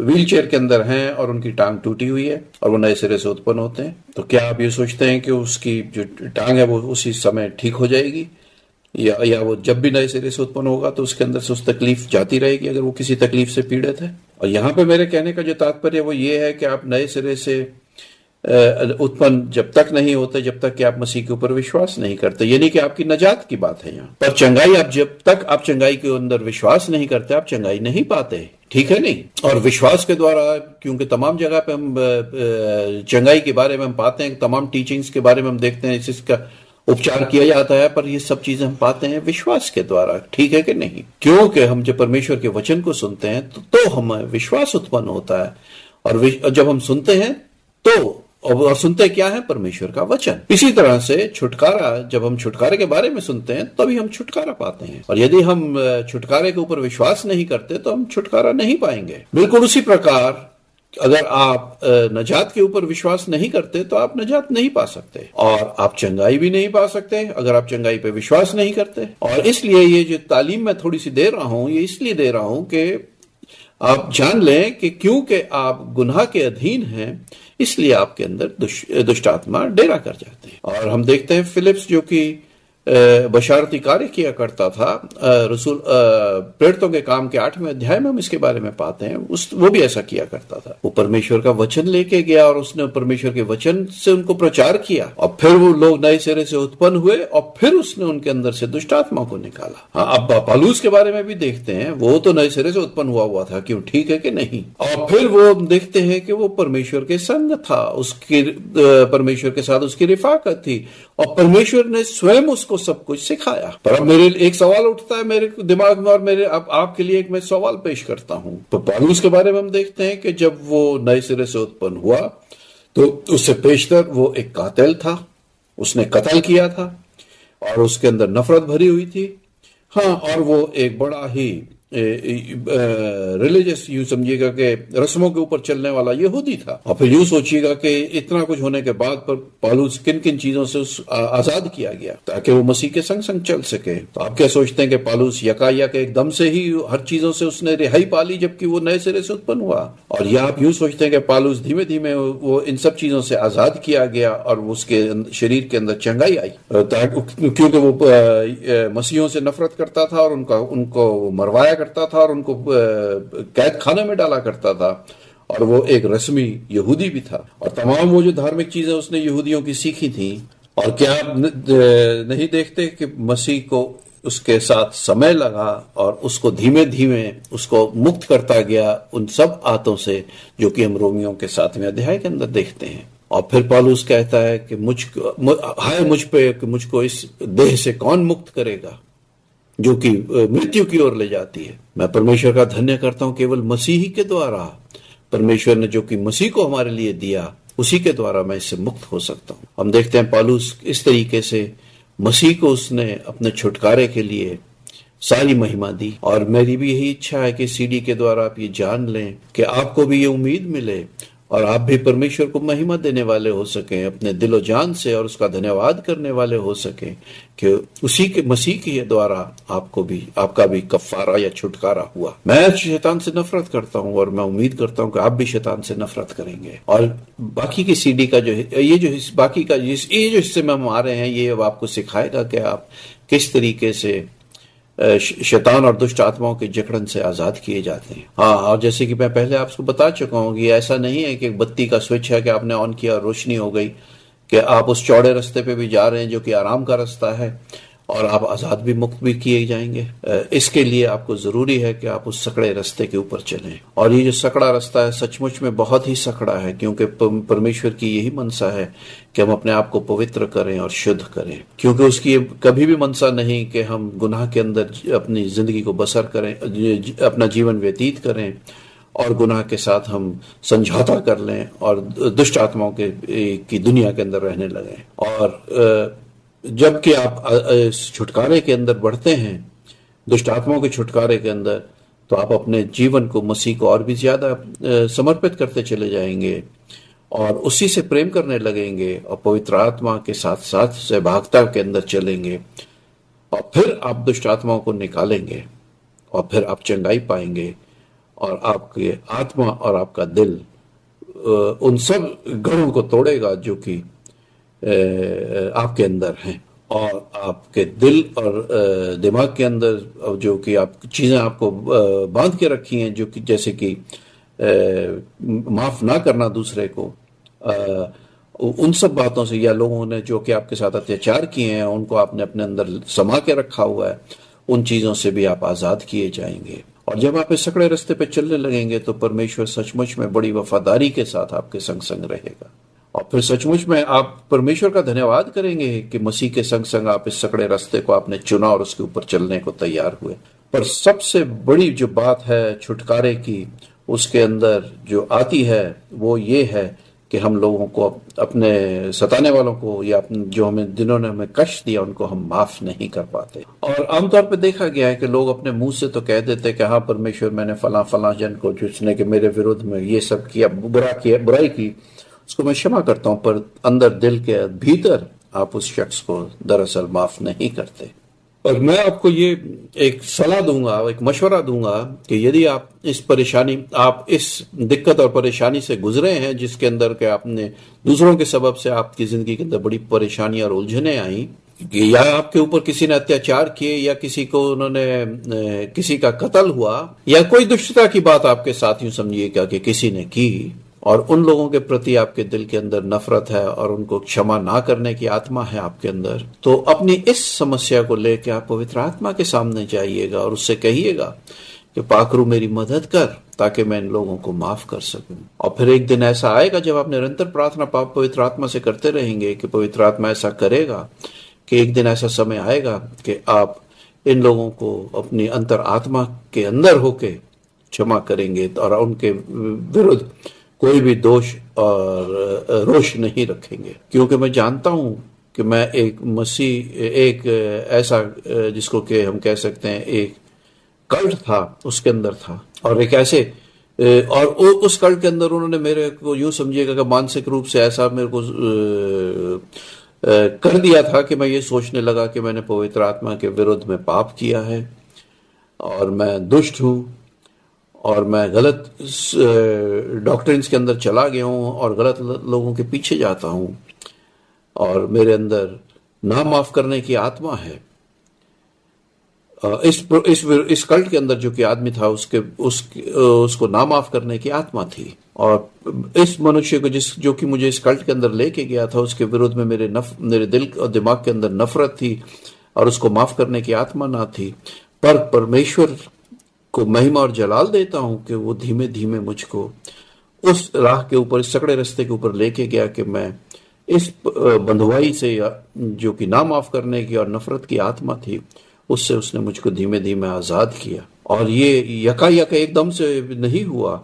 व्हीलचेयर के अंदर हैं और उनकी टांग टूटी हुई है और वो नए सिरे से उत्पन्न होते हैं, तो क्या आप ये सोचते हैं कि उसकी जो टांग है वो उसी समय ठीक हो जाएगी, या या वो जब भी नए सिरे से उत्पन्न होगा तो उसके अंदर से उस तकलीफ जाती रहेगी अगर वो किसी तकलीफ से पीड़ित है। और यहाँ पे मेरे कहने का जो तात्पर्य वो ये है कि आप नए सिरे से उत्पन्न जब तक नहीं होते, जब तक कि आप मसीह के ऊपर विश्वास नहीं करते, यानी कि आपकी नजात की बात है यहाँ पर। चंगाई आप जब तक आप चंगाई के अंदर विश्वास नहीं करते, आप चंगाई नहीं पाते, ठीक है नहीं। और विश्वास के द्वारा, क्योंकि तमाम जगह पे हम चंगाई के बारे में हम पाते हैं, तमाम टीचिंग्स के बारे में हम देखते हैं इसका उपचार किया जाता है, पर ये सब चीजें हम पाते हैं विश्वास के द्वारा, ठीक है कि नहीं। क्योंकि हम जब परमेश्वर के वचन को सुनते हैं तो, तो हमें विश्वास उत्पन्न होता है, और जब हम सुनते हैं तो और सुनते क्या है, परमेश्वर का वचन। इसी तरह से छुटकारा, जब हम छुटकारे के बारे में सुनते हैं तभी हम छुटकारा पाते हैं, और यदि हम छुटकारे के ऊपर विश्वास नहीं करते तो हम छुटकारा नहीं पाएंगे। बिल्कुल उसी प्रकार अगर आप नजात के ऊपर विश्वास नहीं करते तो आप नजात नहीं पा सकते और आप चंगाई भी नहीं पा सकते अगर आप चंगाई पे विश्वास नहीं करते। और इसलिए ये जो तालीम मैं थोड़ी सी दे रहा हूं ये इसलिए दे रहा हूं कि आप जान लें कि क्योंकि आप गुनाह के अधीन हैं इसलिए आपके अंदर दुश, दुष्टात्मा डेरा कर जाते हैं। और हम देखते हैं फिलिप्स जो कि बशारती कार्य किया करता था रसूल प्रेरितों के काम के आठवें अध्याय में हम इसके बारे में पाते हैं, उस वो भी ऐसा किया करता था। वो परमेश्वर का वचन लेके गया और उसने परमेश्वर के वचन से उनको प्रचार किया और फिर वो लोग नए सिरे से उत्पन्न हुए और फिर उसने उनके अंदर से दुष्टात्मा को निकाला। हाँ, अब पालूस के बारे में भी देखते हैं वो तो नए सिरे से उत्पन्न हुआ हुआ था, क्यों ठीक है कि नहीं। और फिर वो देखते हैं कि वो परमेश्वर के संग था, उसकी परमेश्वर के साथ उसकी रिफाकत थी और परमेश्वर ने स्वयं उसको सब कुछ सिखाया। पर अब मेरे एक सवाल उठता है मेरे दिमाग में और मेरे अब आपके लिए एक मैं सवाल पेश करता हूं। तो पालूस के बारे में हम देखते हैं कि जब वो नए सिरे से उत्पन्न हुआ तो उससे पेशतर वो एक कातिल था, उसने कत्ल किया था और उसके अंदर नफरत भरी हुई थी। हाँ, और वो एक बड़ा ही रिलीजियस यूं समझिएगा कि रस्मों के ऊपर चलने वाला यहूदी था। और फिर यूं सोचिएगा कि इतना कुछ होने के बाद पर पालूस किन किन चीजों से आजाद किया गया ताकि वो मसीह के संग संग चल सके। तो आप क्या सोचते हैं कि पालूस यकायक एकदम से ही हर चीजों से उसने रिहाई पा ली जबकि वो नए सिरे से उत्पन्न हुआ? और या आप यूं सोचते हैं कि पालूस धीमे धीमे वो इन सब चीजों से आजाद किया गया और उसके शरीर के अंदर चंगाई आई क्योंकि वो मसीहों से नफरत करता था और उनका उनको मरवाया करता था और उनको कैद खाने में डाला करता था और वो एक रस्मी यहूदी भी था और तमाम वो जो धार्मिक चीजें उसने यहूदियों की सीखी थी। और क्या आप नहीं देखते कि मसीह को उसके साथ समय लगा और उसको धीमे धीमे उसको मुक्त करता गया उन सब आतों से जो कि हम रोमियों के सातवें अध्याय के अंदर देखते हैं। और फिर पालूस कहता है कि मुझ हाय मुझ पे मुझको इस देह से कौन मुक्त करेगा जो कि मृत्यु की ओर ले जाती है। मैं परमेश्वर का धन्य करता हूं केवल मसीह ही के द्वारा, परमेश्वर ने जो कि मसीह को हमारे लिए दिया उसी के द्वारा मैं इससे मुक्त हो सकता हूं। हम देखते हैं पालूस इस तरीके से मसीह को उसने अपने छुटकारे के लिए सारी महिमा दी। और मेरी भी यही इच्छा है कि सीडी के द्वारा आप ये जान लें कि आपको भी ये उम्मीद मिले और आप भी परमेश्वर को महिमा देने वाले हो सकें अपने दिलो जान से और उसका धन्यवाद करने वाले हो सकें कि उसी के मसीह के द्वारा आपको भी आपका भी कफारा या छुटकारा हुआ। मैं शैतान से नफरत करता हूं और मैं उम्मीद करता हूं कि आप भी शैतान से नफरत करेंगे। और बाकी की सीडी का जो ये जो बाकी का ये जो हिस्से में हम आ रहे हैं ये अब आपको सिखाएगा कि आप किस तरीके से शैतान और दुष्ट आत्माओं के जकड़न से आजाद किए जाते हैं। हाँ, और जैसे कि मैं पहले आपको बता चुका हूं कि ऐसा नहीं है कि एक बत्ती का स्विच है कि आपने ऑन किया और रोशनी हो गई कि आप उस चौड़े रास्ते पे भी जा रहे हैं जो कि आराम का रास्ता है और आप आजाद भी मुक्त भी किए जाएंगे। इसके लिए आपको जरूरी है कि आप उस सकड़े रास्ते के ऊपर चलें। और ये जो सकड़ा रास्ता है सचमुच में बहुत ही सकड़ा है क्योंकि परमेश्वर की यही मनसा है कि हम अपने आप को पवित्र करें और शुद्ध करें क्योंकि उसकी कभी भी मनसा नहीं कि हम गुनाह के अंदर अपनी जिंदगी को बसर करें, अपना जीवन व्यतीत करें और गुनाह के साथ हम समझौता कर लें और दुष्ट आत्माओं के की दुनिया के अंदर रहने लगें। और जबकि आप इस छुटकारे के अंदर बढ़ते हैं दुष्ट आत्माओं के छुटकारे के अंदर तो आप अपने जीवन को मसीह को और भी ज्यादा समर्पित करते चले जाएंगे और उसी से प्रेम करने लगेंगे और पवित्र आत्मा के साथ साथ सहभागिता के अंदर चलेंगे और फिर आप दुष्ट आत्माओं को निकालेंगे और फिर आप चंगाई पाएंगे और आपके आत्मा और आपका दिल उन सब गढ़ों को तोड़ेगा जो कि आपके अंदर हैं। और आपके दिल और दिमाग के अंदर जो कि आप चीज़ें आपको बांध के रखी हैं जो कि जैसे कि माफ़ ना करना दूसरे को, उन सब बातों से या लोगों ने जो कि आपके साथ अत्याचार किए हैं उनको आपने अपने अंदर समा के रखा हुआ है, उन चीज़ों से भी आप आज़ाद किए जाएंगे। और जब आप इस सकड़े रास्ते पर चलने लगेंगे तो परमेश्वर सचमुच में बड़ी वफादारी के साथ आपके संग संग रहेगा और फिर सचमुच में आप परमेश्वर का धन्यवाद करेंगे कि मसीह के संग संग आप इस सकड़े रास्ते को आपने चुना और उसके ऊपर चलने को तैयार हुए। पर सबसे बड़ी जो बात है छुटकारे की उसके अंदर जो आती है वो ये है कि हम लोगों को अपने सताने वालों को या जो हमें जिन्होंने हमें कष्ट दिया उनको हम माफ नहीं कर पाते। और आमतौर पर देखा गया है कि लोग अपने मुंह से तो कह देते कि हाँ परमेश्वर मैंने फला फला जन को जिसने कि मेरे विरुद्ध में ये सब किया, बुरा किया, बुराई की, उसको मैं क्षमा करता हूँ, पर अंदर दिल के भीतर आप उस शख्स को दरअसल माफ नहीं करते। और मैं आपको ये एक सलाह दूंगा, एक मशवरा दूंगा कि यदि आप इस परेशानी, आप इस दिक्कत और परेशानी से गुजरे हैं जिसके अंदर के आपने दूसरों के सबब से आपकी जिंदगी के अंदर बड़ी परेशानी और उलझने आई, या आपके ऊपर किसी ने अत्याचार किए, या किसी को उन्होंने किसी का कत्ल हुआ, या कोई दुष्टता की बात आपके साथ यूं समझिएगा कि किसी ने की, और उन लोगों के प्रति आपके दिल के अंदर नफरत है और उनको क्षमा ना करने की आत्मा है आपके अंदर, तो अपनी इस समस्या को लेकर आप पवित्र आत्मा के सामने जाइएगा और उससे कहिएगा कि पाखरू मेरी मदद कर ताकि मैं इन लोगों को माफ कर सकूं। और फिर एक दिन ऐसा आएगा जब आप निरंतर प्रार्थना पाप पवित्र आत्मा से करते रहेंगे कि पवित्र आत्मा ऐसा करेगा कि एक दिन ऐसा समय आएगा कि आप इन लोगों को अपनी अंतर आत्मा के अंदर होके क्षमा करेंगे और उनके विरुद्ध कोई भी दोष और रोष नहीं रखेंगे, क्योंकि मैं जानता हूं कि मैं एक मसीह, एक ऐसा जिसको कि हम कह सकते हैं एक कल्ट था, उसके अंदर था, और एक ऐसे और उस कल्ट के अंदर उन्होंने मेरे को यूं समझिएगा कि मानसिक रूप से ऐसा मेरे को कर दिया था कि मैं ये सोचने लगा कि मैंने पवित्र आत्मा के विरुद्ध में पाप किया है और मैं दुष्ट हूं और मैं गलत डॉक्ट्रिन्स के अंदर चला गया हूँ और गलत लोगों के पीछे जाता हूँ और मेरे अंदर ना माफ करने की आत्मा है। इस इस इस कल्ट के अंदर जो कि आदमी था उसके उस उसको ना माफ करने की आत्मा थी, और इस मनुष्य को जिस जो कि मुझे इस कल्ट के अंदर लेके गया था उसके विरुद्ध में मेरे नफ मेरे दिल और दिमाग के अंदर नफरत थी और उसको माफ करने की आत्मा ना थी। पर परमेश्वर को महिमा और जलाल देता हूं कि वो धीमे धीमे मुझको उस राह के ऊपर, इस सकड़े रास्ते के ऊपर लेके गया कि मैं इस बंधुआई से जो कि ना माफ करने की और नफरत की आत्मा थी उससे उसने मुझको धीमे धीमे आज़ाद किया। और ये यकायक एकदम से नहीं हुआ,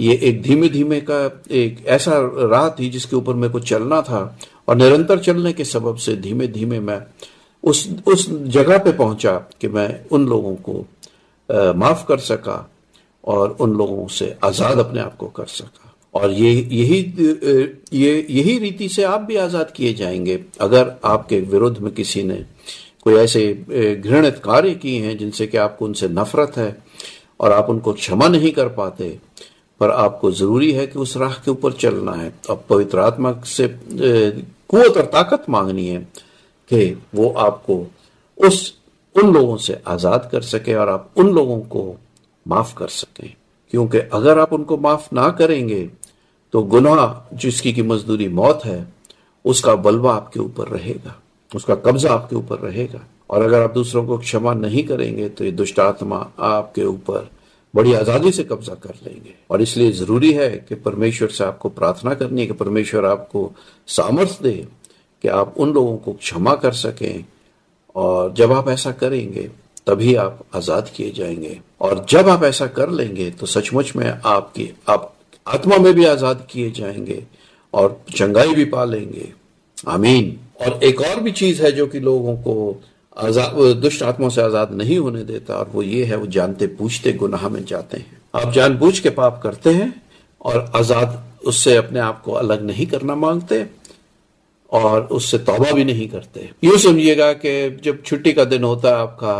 ये एक धीमे धीमे का एक ऐसा राह थी जिसके ऊपर मेरे को चलना था, और निरंतर चलने के सबब से धीमे धीमे मैं उस उस जगह पे पहुंचा कि मैं उन लोगों को माफ कर सका और उन लोगों से आजाद अपने आप को कर सका। और ये यही ये यही रीति से आप भी आजाद किए जाएंगे अगर आपके विरुद्ध में किसी ने कोई ऐसे घृणित कार्य किए हैं जिनसे कि आपको उनसे नफरत है और आप उनको क्षमा नहीं कर पाते, पर आपको जरूरी है कि उस राह के ऊपर चलना है और पवित्र आत्मा से कुवत और ताकत मांगनी है कि वो आपको उस उन लोगों से आज़ाद कर सके और आप उन लोगों को माफ़ कर सकें। क्योंकि अगर आप उनको माफ़ ना करेंगे तो गुनाह जिसकी की मजदूरी मौत है उसका बलवा आपके ऊपर रहेगा, उसका कब्जा आपके ऊपर रहेगा। और अगर आप दूसरों को क्षमा नहीं करेंगे तो ये दुष्ट आत्मा आपके ऊपर बड़ी आज़ादी से कब्जा कर लेंगे। और इसलिए ज़रूरी है कि परमेश्वर से आपको प्रार्थना करनी है कि परमेश्वर आपको सामर्थ्य दे कि आप उन लोगों को क्षमा कर सकें, और जब आप ऐसा करेंगे तभी आप आज़ाद किए जाएंगे। और जब आप ऐसा कर लेंगे तो सचमुच में आपकी आप आत्मा में भी आज़ाद किए जाएंगे और चंगाई भी पा लेंगे। आमीन। और एक और भी चीज़ है जो कि लोगों को आजाद, दुष्ट आत्मा से आज़ाद नहीं होने देता, और वो ये है, वो जानते बूझते गुनाह में जाते हैं। आप जानबूझ के पाप करते हैं और आज़ाद उससे अपने आप को अलग नहीं करना मांगते और उससे तौबा भी नहीं करते। यूं समझिएगा कि जब छुट्टी का दिन होता है आपका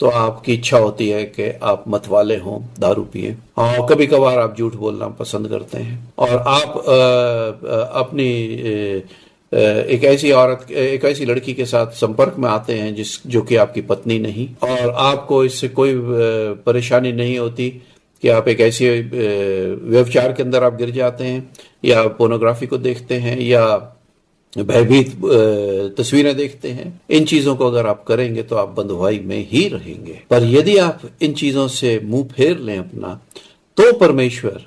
तो आपकी इच्छा होती है कि आप मतवाले हों, दारू पिए, और कभी कभार आप झूठ बोलना पसंद करते हैं, और आप आ, आ, अपनी आ, एक ऐसी औरत, एक ऐसी लड़की के साथ संपर्क में आते हैं जिस जो कि आपकी पत्नी नहीं, और आपको इससे कोई परेशानी नहीं होती कि आप एक ऐसे व्यभिचार के अंदर आप गिर जाते हैं या पोर्नोग्राफी को देखते हैं या भयभीत तस्वीरें देखते हैं। इन चीजों को अगर आप करेंगे तो आप बंधुआई में ही रहेंगे। पर यदि आप इन चीजों से मुंह फेर लें अपना, तो परमेश्वर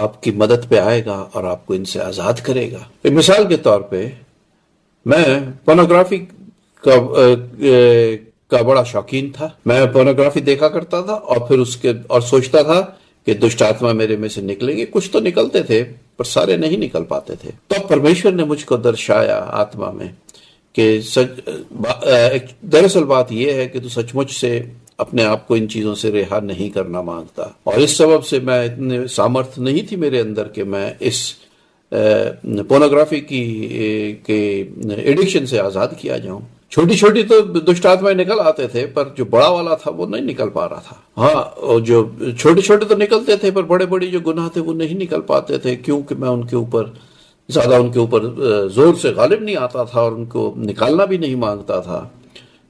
आपकी मदद पे आएगा और आपको इनसे आजाद करेगा। एक मिसाल के तौर पे, मैं पोर्नोग्राफी का का बड़ा शौकीन था। मैं पोर्नोग्राफी देखा करता था और फिर उसके और सोचता था कि दुष्ट आत्मा मेरे में से निकलेंगे। कुछ तो निकलते थे पर सारे नहीं निकल पाते थे। तब परमेश्वर ने मुझको दर्शाया आत्मा में कि सच दरअसल बात यह है कि तू सचमुच से अपने आप को इन चीजों से रिहा नहीं करना मांगता, और इस सबब से मैं इतने सामर्थ्य नहीं थी मेरे अंदर कि मैं इस पोर्नोग्राफी की के एडिक्शन से आजाद किया जाऊं। छोटी छोटी तो दुष्ट आत्माएं निकल आते थे पर जो बड़ा वाला था वो नहीं निकल पा रहा था। हाँ, और जो छोटे छोटे तो निकलते थे पर बड़े बड़े जो गुनाह थे वो नहीं निकल पाते थे, क्योंकि मैं उनके ऊपर ज्यादा उनके ऊपर जोर से गालिब नहीं आता था और उनको निकालना भी नहीं मांगता था।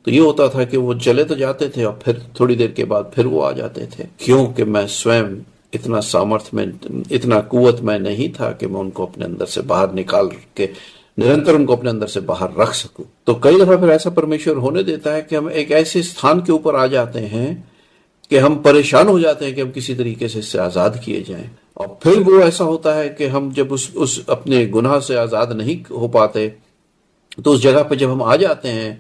तो ये होता था कि वो चले तो जाते थे और फिर थोड़ी देर के बाद फिर वो आ जाते थे, क्योंकि मैं स्वयं इतना सामर्थ्य में इतना कुवत में नहीं था कि मैं उनको अपने अंदर से बाहर निकाल के निरंतर उनको अपने अंदर से बाहर रख सकूं। तो कई दफा फिर ऐसा परमेश्वर होने देता है कि हम एक ऐसे स्थान के ऊपर आ जाते हैं कि हम परेशान हो जाते हैं कि हम किसी तरीके से इससे आजाद किए जाएं, और फिर वो ऐसा होता है कि हम जब उस उस अपने गुनाह से आजाद नहीं हो पाते तो उस जगह पर जब हम आ जाते हैं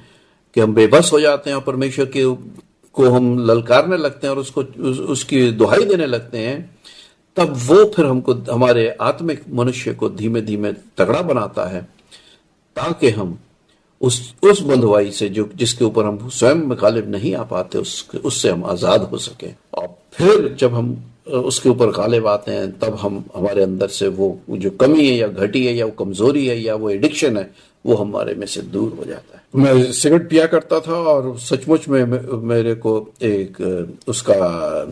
कि हम बेबस हो जाते हैं और परमेश्वर के को हम ललकारने लगते हैं और उसको उस, उसकी दुहाई देने लगते हैं, तब वो फिर हमको हमारे आत्मिक मनुष्य को धीमे धीमे तगड़ा बनाता है ताकि हम उस उस बंधुआई से जो जिसके ऊपर हम स्वयं गालिब नहीं आ पाते उस उससे हम आजाद हो सके। और फिर जब हम उसके ऊपर गालिब आते हैं तब हम हमारे अंदर से वो जो कमी है या घटी है या वो कमजोरी है या वो एडिक्शन है वो हमारे में से दूर हो जाता है। मैं सिगरेट पिया करता था और सचमुच में मेरे को एक उसका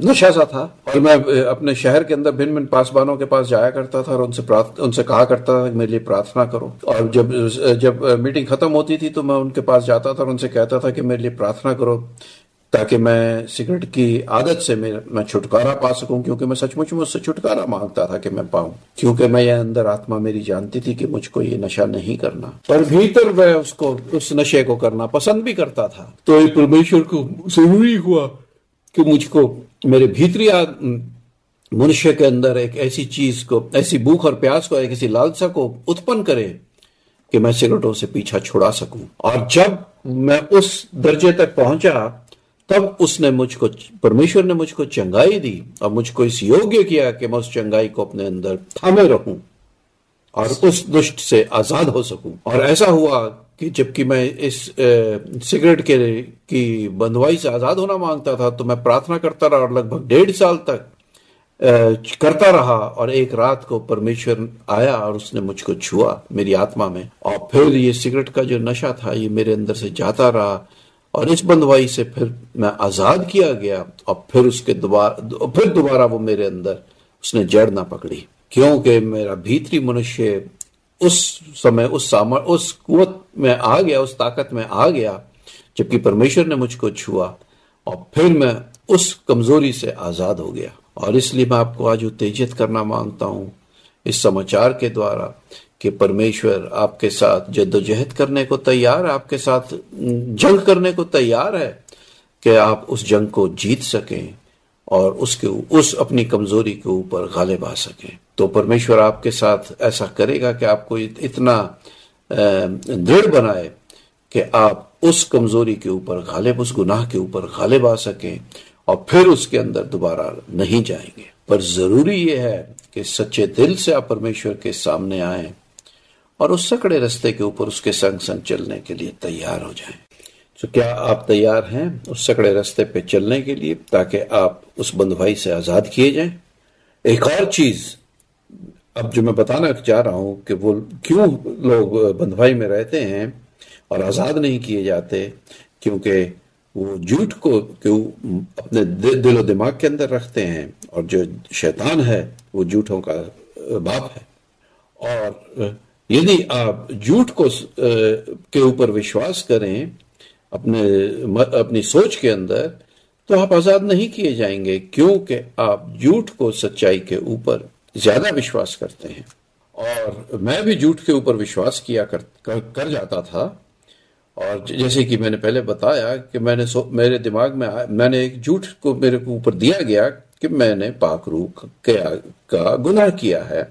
नशा सा था, और मैं अपने शहर के अंदर भिन्न भिन्न पासवानों के पास जाया करता था और उनसे उनसे कहा करता था मेरे लिए प्रार्थना करो। और जब जब मीटिंग खत्म होती थी तो मैं उनके पास जाता था और उनसे कहता था कि मेरे लिए प्रार्थना करो ताकि मैं सिगरेट की आदत से मैं मैं छुटकारा पा सकूं, क्योंकि मैं सचमुच में उससे छुटकारा मांगता था कि मैं पाऊं, क्योंकि मैं ये अंदर आत्मा मेरी जानती थी कि मुझको ये नशा नहीं करना, पर भीतर मैं उसको उस नशे को करना पसंद भी करता था। तो ये परमेश्वर को जरूरी हुआ कि मुझको मेरे भीतरी मनुष्य के अंदर एक ऐसी चीज को, ऐसी भूख और प्यास को, एक ऐसी लालसा को उत्पन्न करे कि मैं सिगरेटों से पीछा छुड़ा सकूं। और जब मैं उस दर्जे तक पहुंचा तब उसने मुझको परमेश्वर ने मुझको चंगाई दी और मुझको इस योग्य किया कि मैं उस चंगाई को अपने अंदर थामे रखूं और उस दुष्ट से आजाद हो सकूं। और ऐसा हुआ कि जबकि मैं इस सिगरेट के की बंधुआई से आजाद होना मांगता था तो मैं प्रार्थना करता रहा और लगभग डेढ़ साल तक करता रहा, और एक रात को परमेश्वर आया और उसने मुझको छुआ मेरी आत्मा में, और फिर ये सिगरेट का जो नशा था ये मेरे अंदर से जाता रहा और इस बंधुआई से फिर मैं आजाद किया गया। और फिर उसके दोबारा फिर दोबारा वो मेरे अंदर उसने जड़ ना पकड़ी, क्योंकि मेरा भीतरी मनुष्य उस समय उस सामर उस कुवत में आ गया, उस ताकत में आ गया जबकि परमेश्वर ने मुझको छुआ, और फिर मैं उस कमजोरी से आजाद हो गया। और इसलिए मैं आपको आज उत्तेजित करना मांगता हूँ इस समाचार के द्वारा कि परमेश्वर आपके साथ जद्दोजहद करने को तैयार है, आपके साथ जंग करने को तैयार है कि आप उस जंग को जीत सकें और उसके उस अपनी कमजोरी के ऊपर गालिब आ सकें। तो परमेश्वर आपके साथ ऐसा करेगा कि आपको इतना दृढ़ बनाए कि आप उस कमजोरी के ऊपर गालिब, उस गुनाह के ऊपर गालिब आ सकें और फिर उसके अंदर दोबारा नहीं जाएंगे। पर जरूरी यह है कि सच्चे दिल से आप परमेश्वर के सामने आएं और उस सकड़े रास्ते के ऊपर उसके संग संग चलने के लिए तैयार हो जाएं। तो क्या आप तैयार हैं उस सकड़े रास्ते पे चलने के लिए ताकि आप उस बंधुआई से आजाद किए जाएं? एक और चीज अब जो मैं बताना चाह रहा हूं कि वो क्यों लोग बंधुआई में रहते हैं और आजाद नहीं किए जाते, क्योंकि वो झूठ को क्यों अपने दिलो दिमाग के अंदर रखते हैं, और जो शैतान है वो झूठों का बाप है। और यदि आप झूठ को के ऊपर विश्वास करें अपने अपनी सोच के अंदर तो आप आजाद नहीं किए जाएंगे, क्योंकि आप झूठ को सच्चाई के ऊपर ज्यादा विश्वास करते हैं। और मैं भी झूठ के ऊपर विश्वास किया कर, कर, कर जाता था, और जैसे कि मैंने पहले बताया कि मैंने मेरे दिमाग में मैंने एक झूठ को मेरे को ऊपर दिया गया कि मैंने पाकरू का गुनाह किया है,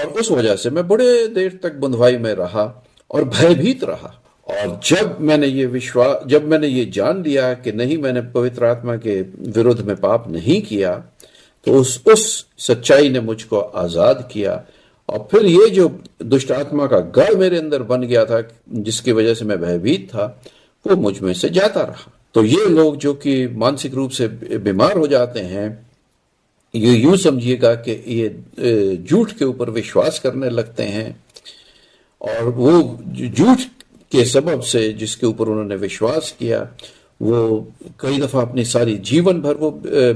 और उस वजह से मैं बड़े देर तक बंधुआई में रहा और भयभीत रहा। और जब मैंने ये विश्वास जब मैंने ये जान लिया कि नहीं, मैंने पवित्र आत्मा के विरुद्ध में पाप नहीं किया, तो उस उस सच्चाई ने मुझको आजाद किया और फिर ये जो दुष्ट आत्मा का गढ़ मेरे अंदर बन गया था जिसकी वजह से मैं भयभीत था, वो मुझ में से जाता रहा। तो ये लोग जो कि मानसिक रूप से बीमार हो जाते हैं, ये यूं समझिएगा कि ये झूठ के ऊपर विश्वास करने लगते हैं, और वो झूठ के सबब से जिसके ऊपर उन्होंने विश्वास किया, वो कई दफ़ा अपनी सारी जीवन भर वो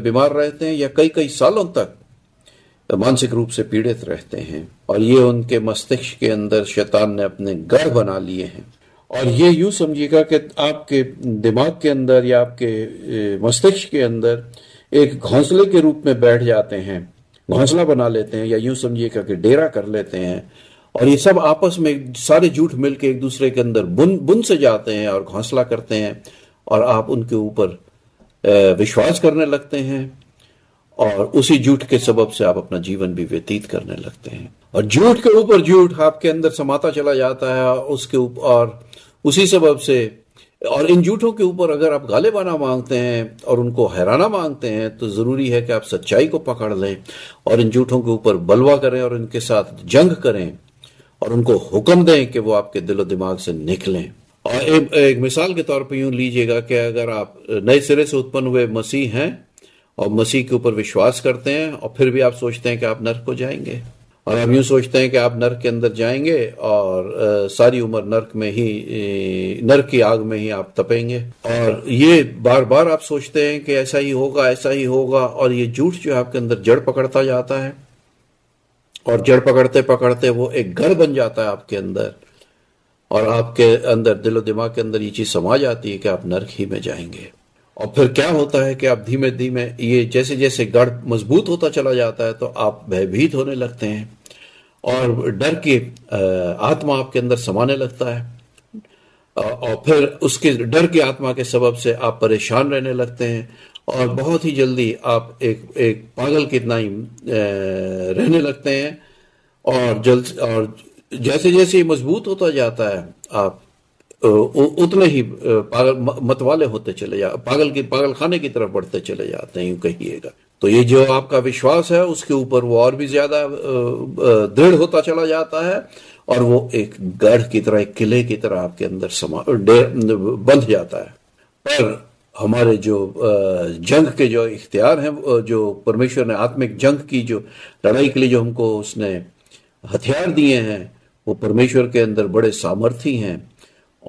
बीमार रहते हैं या कई कई सालों तक मानसिक रूप से पीड़ित रहते हैं। और ये उनके मस्तिष्क के अंदर शैतान ने अपने गढ़ बना लिए हैं। और ये यूँ समझिएगा कि आपके दिमाग के अंदर या आपके मस्तिष्क के अंदर एक घोंसले के रूप में बैठ जाते हैं, घोंसला बना लेते हैं, या यूँ समझिएगा कि डेरा कर लेते हैं। और ये सब आपस में सारे झूठ मिलके एक दूसरे के अंदर बुन बुन से जाते हैं और घोंसला करते हैं, और आप उनके ऊपर विश्वास करने लगते हैं, और उसी झूठ के सबब से आप अपना जीवन भी व्यतीत करने लगते हैं। और झूठ के ऊपर झूठ आपके अंदर समाता चला जाता है, और उसके ऊपर और उसी सबब से, और इन झूठों के ऊपर अगर आप गालिबाना मांगते हैं और उनको हैराना मांगते हैं, तो ज़रूरी है कि आप सच्चाई को पकड़ लें और इन झूठों के ऊपर बलवा करें और इनके साथ जंग करें और उनको हुक्म दें कि वो आपके दिलो दिमाग से निकलें। और एक, एक मिसाल के तौर पर यूँ लीजिएगा कि अगर आप नए सिरे से उत्पन्न हुए मसीह हैं और मसीह के ऊपर विश्वास करते हैं, और फिर भी आप सोचते हैं कि आप नर्क को जाएंगे, और आप यूँ सोचते हैं कि आप नर्क के अंदर जाएंगे और आ, सारी उम्र नर्क में ही ए, नर्क की आग में ही आप तपेंगे, और ये बार बार आप सोचते हैं कि ऐसा ही होगा, ऐसा ही होगा, और ये झूठ जो है आपके अंदर जड़ पकड़ता जाता है, और जड़ पकड़ते पकड़ते वो एक घर बन जाता है आपके अंदर, और आपके अंदर दिलो दिमाग के अंदर ये चीज़ समा जाती है कि आप नर्क ही में जाएंगे। और फिर क्या होता है कि आप धीमे धीमे ये जैसे जैसे गढ़ मजबूत होता चला जाता है, तो आप भयभीत होने लगते हैं और डर की आत्मा आपके अंदर समाने लगता है, और फिर उसके डर की आत्मा के सबब से आप परेशान रहने लगते हैं, और बहुत ही जल्दी आप एक एक पागल की तरह रहने लगते हैं, और जल्द और जैसे जैसे मजबूत होता जाता है आप उतने ही पागल मतवाले होते चले जा पागल की पागल खाने की तरफ बढ़ते चले जाते हैं, यूं कहिएगा। तो ये जो आपका विश्वास है उसके ऊपर वो और भी ज्यादा दृढ़ होता चला जाता है, और वो एक गढ़ की तरह, एक किले की तरह आपके अंदर समा बंध जाता है। पर हमारे जो जंग के जो इख्तियार हैं, जो परमेश्वर ने आत्मिक जंग की जो लड़ाई के लिए जो हमको उसने हथियार दिए हैं, वो परमेश्वर के अंदर बड़े सामर्थी हैं,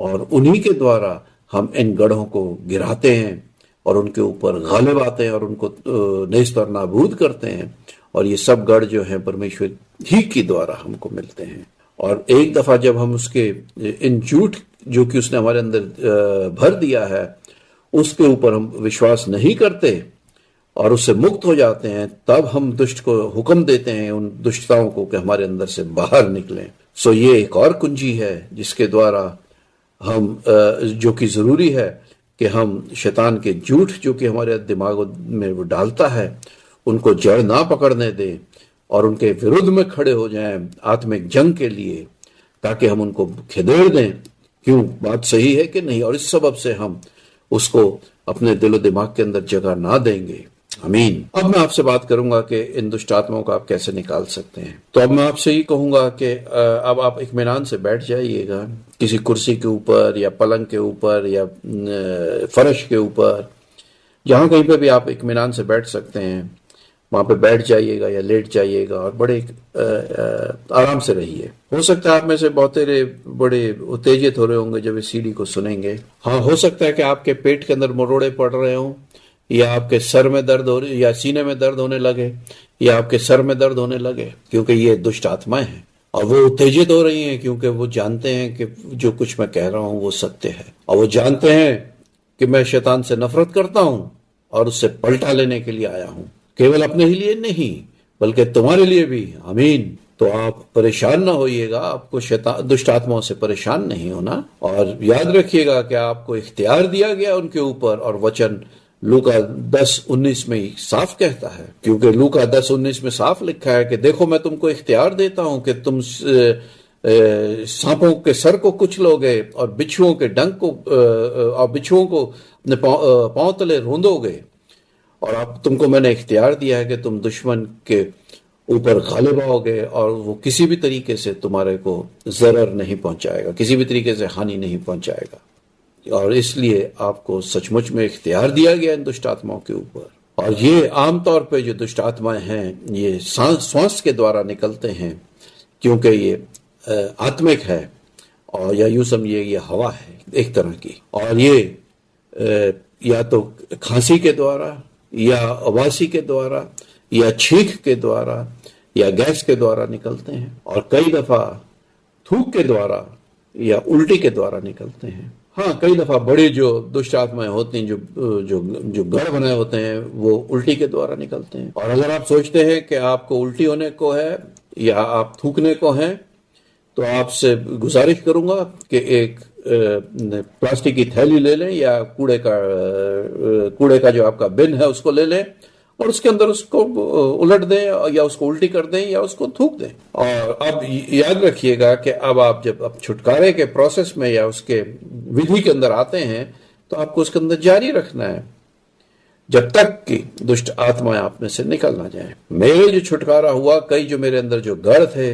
और उन्हीं के द्वारा हम इन गढ़ों को गिराते हैं और उनके ऊपर गालिब आते हैं और उनको नेस्त और नाबूद करते हैं। और ये सब गढ़ जो हैं परमेश्वर ही के द्वारा हमको मिलते हैं। और एक दफ़ा जब हम उसके इन झूठ जो कि उसने हमारे अंदर भर दिया है उसके ऊपर हम विश्वास नहीं करते और उससे मुक्त हो जाते हैं, तब हम दुष्ट को हुक्म देते हैं उन दुष्टताओं को कि हमारे अंदर से बाहर निकलें। सो ये एक और कुंजी है जिसके द्वारा हम, जो कि ज़रूरी है कि हम शैतान के झूठ जो कि हमारे दिमाग में वो डालता है उनको जड़ ना पकड़ने दें और उनके विरुद्ध में खड़े हो जाएं आत्मिक जंग के लिए, ताकि हम उनको खदेड़ दें क्यों बात सही है कि नहीं, और इस सबब से हम उसको अपने दिलो दिमाग के अंदर जगह ना देंगे। आमीन। अब मैं आपसे बात करूंगा कि इन दुष्ट आत्माओं को आप कैसे निकाल सकते हैं। तो अब मैं आपसे ये कहूंगा कि अब आप इत्मीनान से बैठ जाइएगा किसी कुर्सी के ऊपर या पलंग के ऊपर या फर्श के ऊपर, जहाँ कहीं पे भी आप इत्मीनान से बैठ सकते हैं वहाँ पे बैठ जाइएगा या लेट जाइएगा और बड़े आराम से रहिए। हो सकता है आप में से बहुत तेरे बड़े उत्तेजित हो रहे होंगे जब इस सीडी को सुनेंगे। हाँ, हो सकता है कि आपके पेट के अंदर मरोड़े पड़ रहे हों, या आपके सर में दर्द हो रही, या सीने में दर्द होने लगे, या आपके सर में दर्द होने लगे, क्योंकि ये दुष्ट आत्माएं हैं और वो उत्तेजित हो रही हैं क्योंकि वो जानते हैं कि जो कुछ मैं कह रहा हूँ वो सत्य है, और वो जानते हैं कि मैं शैतान से नफरत करता हूँ और उससे पलटा लेने के लिए आया हूँ, केवल अपने ही लिए नहीं बल्कि तुम्हारे लिए भी। आमीन। तो आप परेशान ना होइएगा, आपको शैतान दुष्ट आत्माओं से परेशान नहीं होना, और याद रखिएगा कि आपको इख्तियार दिया गया उनके ऊपर, और वचन लूका दस उन्नीस में साफ कहता है, क्योंकि लूका दस उन्नीस में साफ लिखा है कि देखो मैं तुमको इख्तियार देता हूं कि तुम सांपों के सर को कुचलोगे और बिच्छुओं के डंक को और बिच्छुओं को अपने पांव तले रोंदोगे, और अब तुमको मैंने इख्तियार दिया है कि तुम दुश्मन के ऊपर गालिब आओगे और वो किसी भी तरीके से तुम्हारे को ज़रर नहीं पहुंचाएगा, किसी भी तरीके से हानि नहीं पहुंचाएगा। और इसलिए आपको सचमुच में इख्तियार दिया गया इन दुष्ट आत्माओं के ऊपर। और ये आमतौर पे जो दुष्ट आत्माएं हैं ये सांस श्वास के द्वारा निकलते हैं, क्योंकि ये आत्मिक है और या यूँ समझिए ये हवा है एक तरह की। और ये या तो खांसी के द्वारा या आवासी के द्वारा या छींक के द्वारा या गैस के द्वारा निकलते हैं, और कई दफ़ा थूक के द्वारा या उल्टी के द्वारा निकलते हैं। हाँ, कई दफ़ा बड़े जो दुष्ट आत्माएं होती हैं जो जो जो गढ़ बनाए होते हैं वो उल्टी के द्वारा निकलते हैं। और अगर आप सोचते हैं कि आपको उल्टी होने को है या आप थूकने को हैं, तो आपसे गुजारिश करूँगा कि एक प्लास्टिक की थैली ले लें या कूड़े का कूड़े का जो आपका बिन है उसको ले लें और उसके अंदर उसको उलट दें या उसको उल्टी कर दें या उसको थूक दें। और अब याद रखिएगा कि अब आप जब अब छुटकारे के प्रोसेस में या उसके विधि के अंदर आते हैं तो आपको उसके अंदर जारी रखना है जब तक कि दुष्ट आत्माएं आप में से निकल ना जाए। मेरे जो छुटकारा हुआ, कई जो मेरे अंदर जो गढ़ थे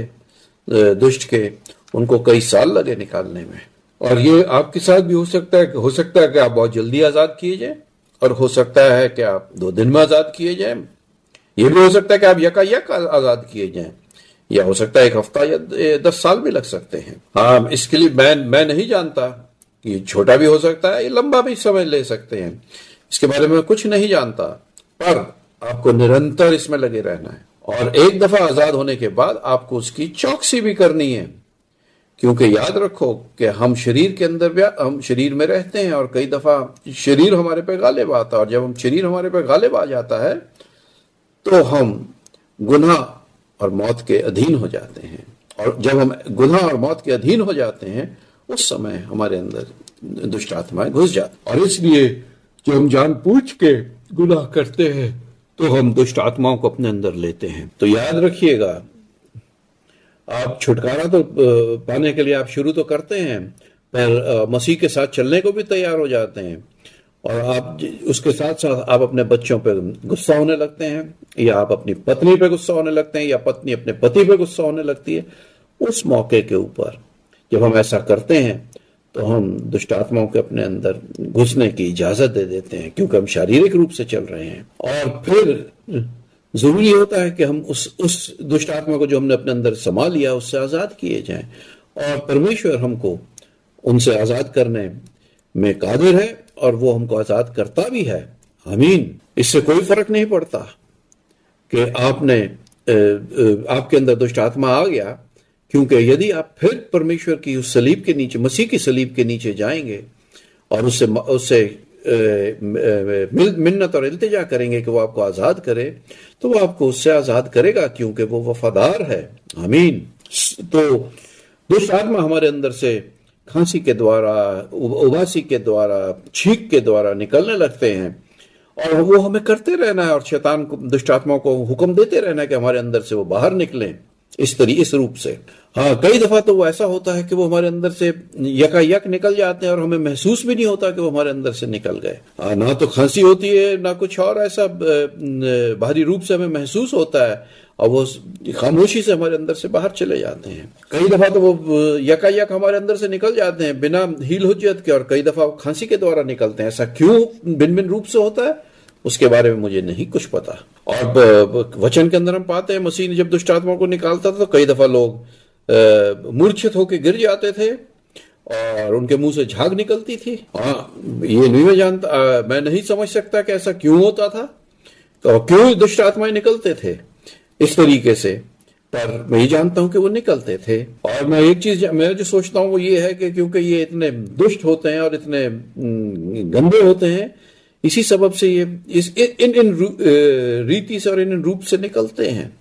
दुष्ट के, उनको कई साल लगे निकालने में। और ये आपके साथ भी हो सकता है, हो सकता है कि आप बहुत जल्दी आज़ाद किए जाएं और हो सकता है कि आप दो दिन में आज़ाद किए जाएं। ये भी हो सकता है कि आप यकायक आज़ाद किए जाएं, या हो सकता है एक हफ्ता या दस साल भी लग सकते हैं। हाँ, इसके लिए मैं मैं नहीं जानता, ये छोटा भी हो सकता है, ये लंबा भी समय ले सकते हैं, इसके बारे में कुछ नहीं जानता, पर आपको निरंतर इसमें लगे रहना है। और एक दफ़ा आज़ाद होने के बाद आपको उसकी चौकसी भी करनी है, क्योंकि याद रखो कि हम शरीर के अंदर हम शरीर में रहते हैं और कई दफ़ा शरीर हमारे पे गालिब आता है। और जब हम शरीर हमारे पे गालिब आ जाता है तो हम गुनाह और मौत के अधीन हो जाते हैं। और जब हम गुनाह और मौत के अधीन हो जाते हैं उस समय हमारे अंदर दुष्ट आत्माएं घुस जाती। और इसलिए जब हम जानबूझ के गुनाह करते हैं तो हम दुष्ट आत्माओं को अपने अंदर लेते हैं। तो याद रखिएगा, आप छुटकारा तो पाने के लिए आप शुरू तो करते हैं, पर मसीह के साथ चलने को भी तैयार हो जाते हैं। और आप उसके साथ साथ आप अपने बच्चों पे गुस्सा होने लगते हैं, या आप अपनी पत्नी पे गुस्सा होने लगते हैं, या पत्नी अपने पति पे गुस्सा होने लगती है। उस मौके के ऊपर जब हम ऐसा करते हैं तो हम दुष्ट आत्माओं के अपने अंदर घुसने की इजाज़त दे देते हैं, क्योंकि हम शारीरिक रूप से चल रहे हैं। और फिर जरूरी होता है कि हम उस उस दुष्ट आत्मा को जो हमने अपने अंदर समा लिया उससे आज़ाद किए जाएं। और परमेश्वर हमको उनसे आज़ाद करने में कादिर है और वो हमको आज़ाद करता भी है। आमीन। इससे कोई फर्क नहीं पड़ता कि आपने आपके अंदर दुष्ट आत्मा आ गया, क्योंकि यदि आप फिर परमेश्वर की उस सलीब के नीचे, मसीह की सलीब के नीचे जाएंगे और उससे उससे मिन्नत और इल्तिजा करेंगे कि वो आपको आज़ाद करे, तो वो आपको उससे आज़ाद करेगा, क्योंकि वो वफादार है। आमीन। तो दुष्ट आत्मा हमारे अंदर से खांसी के द्वारा, उबासी के द्वारा, छींक के द्वारा निकलने लगते हैं, और वो हमें करते रहना है। और शैतान को, दुष्ट आत्माओं को हुक्म देते रहना है कि हमारे अंदर से वो बाहर निकलें इस तरी इस रूप से। हाँ, कई दफ़ा तो वो ऐसा होता है कि वो हमारे अंदर से यकायक निकल जाते हैं और हमें महसूस भी नहीं होता कि वो हमारे अंदर से निकल गए। हाँ, ना तो खांसी होती है ना कुछ और ऐसा बाहरी रूप से हमें महसूस होता है, और वो खामोशी से हमारे अंदर से बाहर चले जाते हैं। कई दफ़ा तो वो यकायक हमारे अंदर से निकल जाते हैं बिना हील हुज्जत के, और कई दफ़ा खांसी के द्वारा निकलते हैं। ऐसा क्यों भिन्न भिन्न रूप से होता है उसके बारे में मुझे नहीं कुछ पता। और वचन के अंदर हम पाते हैं मसीह ने जब दुष्ट आत्मा को निकालता था तो कई दफ़ा लोग मूर्छित होकर गिर जाते थे और उनके मुंह से झाग निकलती थी। हाँ, ये नहीं मैं जानता, आ, मैं नहीं समझ सकता कि ऐसा क्यों होता था, तो क्यों दुष्ट आत्माएं निकलते थे इस तरीके से, पर मैं ही जानता हूँ कि वो निकलते थे। और मैं एक चीज़ मैं जो सोचता हूँ वो ये है कि क्योंकि ये इतने दुष्ट होते हैं और इतने गंदे होते हैं, इसी सबब से ये इस इन इन रीति से और इन इन रूप से निकलते हैं।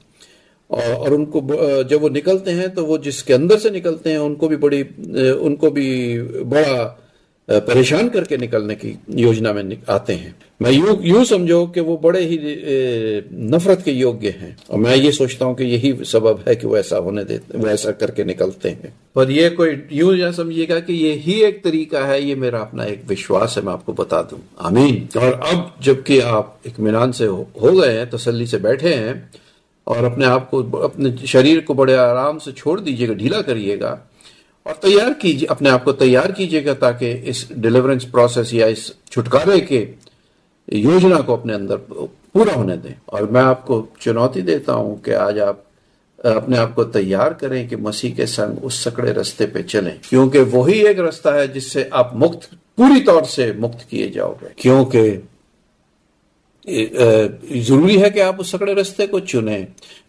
और, और उनको जब वो निकलते हैं तो वो जिसके अंदर से निकलते हैं उनको भी बड़ी उनको भी बड़ा परेशान करके निकलने की योजना में आते हैं। मैं यूँ यूँ समझो कि वो बड़े ही नफरत के योग्य हैं, और मैं ये सोचता हूँ कि यही सबब है कि वो ऐसा होने देते, वो ऐसा करके निकलते हैं। पर ये कोई यूँ ना समझिएगा कि ये ही एक तरीका है, ये मेरा अपना एक विश्वास है, मैं आपको बता दूँ। आमीन। और अब जबकि आप इत्मीनान से हो, हो गए हैं, तसल्ली से बैठे हैं, और अपने आप को, अपने शरीर को बड़े आराम से छोड़ दीजिएगा, ढीला करिएगा और तैयार कीजिए, अपने आप को तैयार कीजिएगा ताकि इस डिलीवरेंस प्रोसेस या इस छुटकारे के योजना को अपने अंदर पूरा होने दें। और मैं आपको चुनौती देता हूं कि आज आप अपने आप को तैयार करें कि मसीह के संग उस सकड़े रास्ते पे चलें, क्योंकि वही एक रास्ता है जिससे आप मुक्त, पूरी तौर से मुक्त किए जाओगे। क्योंकि जरूरी है कि आप उस सकड़े रास्ते को चुनें,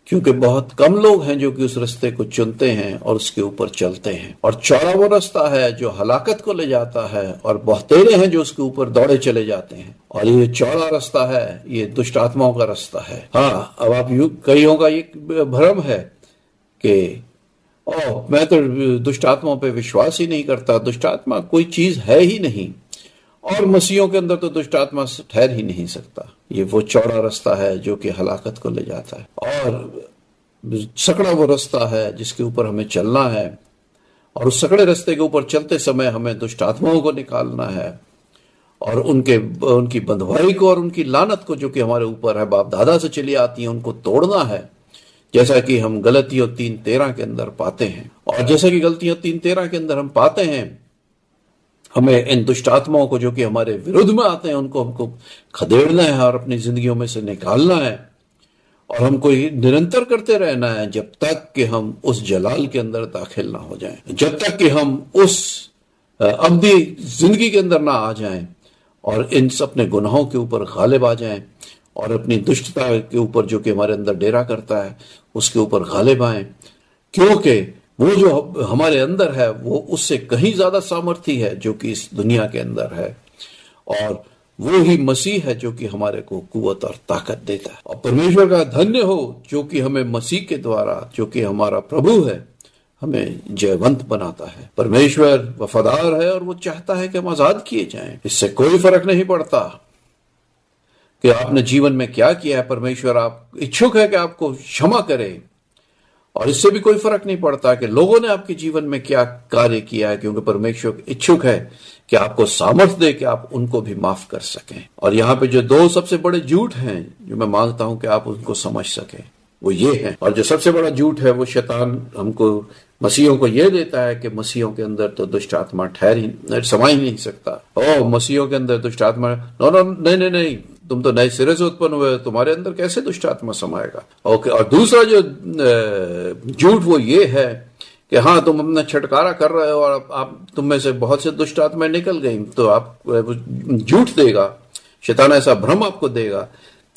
क्योंकि बहुत कम लोग हैं जो कि उस रास्ते को चुनते हैं और उसके ऊपर चलते हैं। और चौड़ा वो रास्ता है जो हलाकत को ले जाता है, और बहुतेरे हैं जो उसके ऊपर दौड़े चले जाते हैं। और ये चौड़ा रास्ता है, ये दुष्ट आत्माओं का रास्ता है। हाँ, अब आप यू कईयों का ये भ्रम है कि ओ मैं तो दुष्ट आत्माओं पर विश्वास ही नहीं करता, दुष्ट आत्मा कोई चीज है ही नहीं, और मसीहों के अंदर तो दुष्ट आत्मा ठहर ही नहीं सकता। ये वो चौड़ा रास्ता है जो कि हलाकत को ले जाता है, और सकड़ा वो रास्ता है जिसके ऊपर हमें चलना है। और उस सकड़े रास्ते के ऊपर चलते समय हमें दुष्ट आत्माओं को निकालना है, और उनके उनकी बंधुआई को और उनकी लानत को जो कि हमारे ऊपर है, बाप दादा से चली आती है, उनको तोड़ना है, जैसा कि हम गलतियों तीन तेरह के अंदर पाते हैं। और जैसा कि गलतियों तीन तेरह के अंदर हम पाते हैं, हमें इन दुष्ट आत्माओं को जो कि हमारे विरुद्ध में आते हैं उनको हमको खदेड़ना है और अपनी जिंदगियों में से निकालना है। और हमको ये निरंतर करते रहना है जब तक कि हम उस जलाल के अंदर दाखिल ना हो जाएं, जब तक कि हम उस अवधि जिंदगी के अंदर ना आ जाएं और इन सब अपने गुनाहों के ऊपर गालिब आ जाएं और अपनी दुष्टता के ऊपर जो कि हमारे अंदर डेरा करता है उसके ऊपर गालिब आए। क्योंकि वो जो हमारे अंदर है वो उससे कहीं ज्यादा सामर्थी है जो कि इस दुनिया के अंदर है, और वो ही मसीह है जो कि हमारे को कुवत और ताकत देता है। और परमेश्वर का धन्य हो जो कि हमें मसीह के द्वारा, जो कि हमारा प्रभु है, हमें जयवंत बनाता है। परमेश्वर वफादार है और वो चाहता है कि हम आजाद किए जाएं। इससे कोई फर्क नहीं पड़ता कि आपने जीवन में क्या किया है, परमेश्वर आप इच्छुक है कि आपको क्षमा करे। और इससे भी कोई फर्क नहीं पड़ता कि लोगों ने आपके जीवन में क्या कार्य किया है, क्योंकि परमेश्वर इच्छुक है कि आपको सामर्थ्य दे कि आप उनको भी माफ कर सकें। और यहाँ पे जो दो सबसे बड़े झूठ हैं जो मैं मांगता हूं कि आप उनको समझ सकें, वो ये है। और जो सबसे बड़ा झूठ है वो शैतान हमको, मसीहों को ये देता है कि मसीहों के अंदर तो दुष्ट आत्मा ठहर ही समा ही नहीं सकता। ओ मसीहों के अंदर दुष्ट आत्मा, नो नो नहीं नहीं नहीं, तुम तो नए सिरे से उत्पन्न हुए, तुम्हारे अंदर कैसे दुष्ट आत्मा समाएगा। ओके, और दूसरा जो झूठ वो ये है कि हाँ तुम अपना छुटकारा कर रहे हो और आप, तुम में से बहुत से दुष्ट आत्माएं निकल गई, तो आप झूठ देगा, शैतान ऐसा भ्रम आपको देगा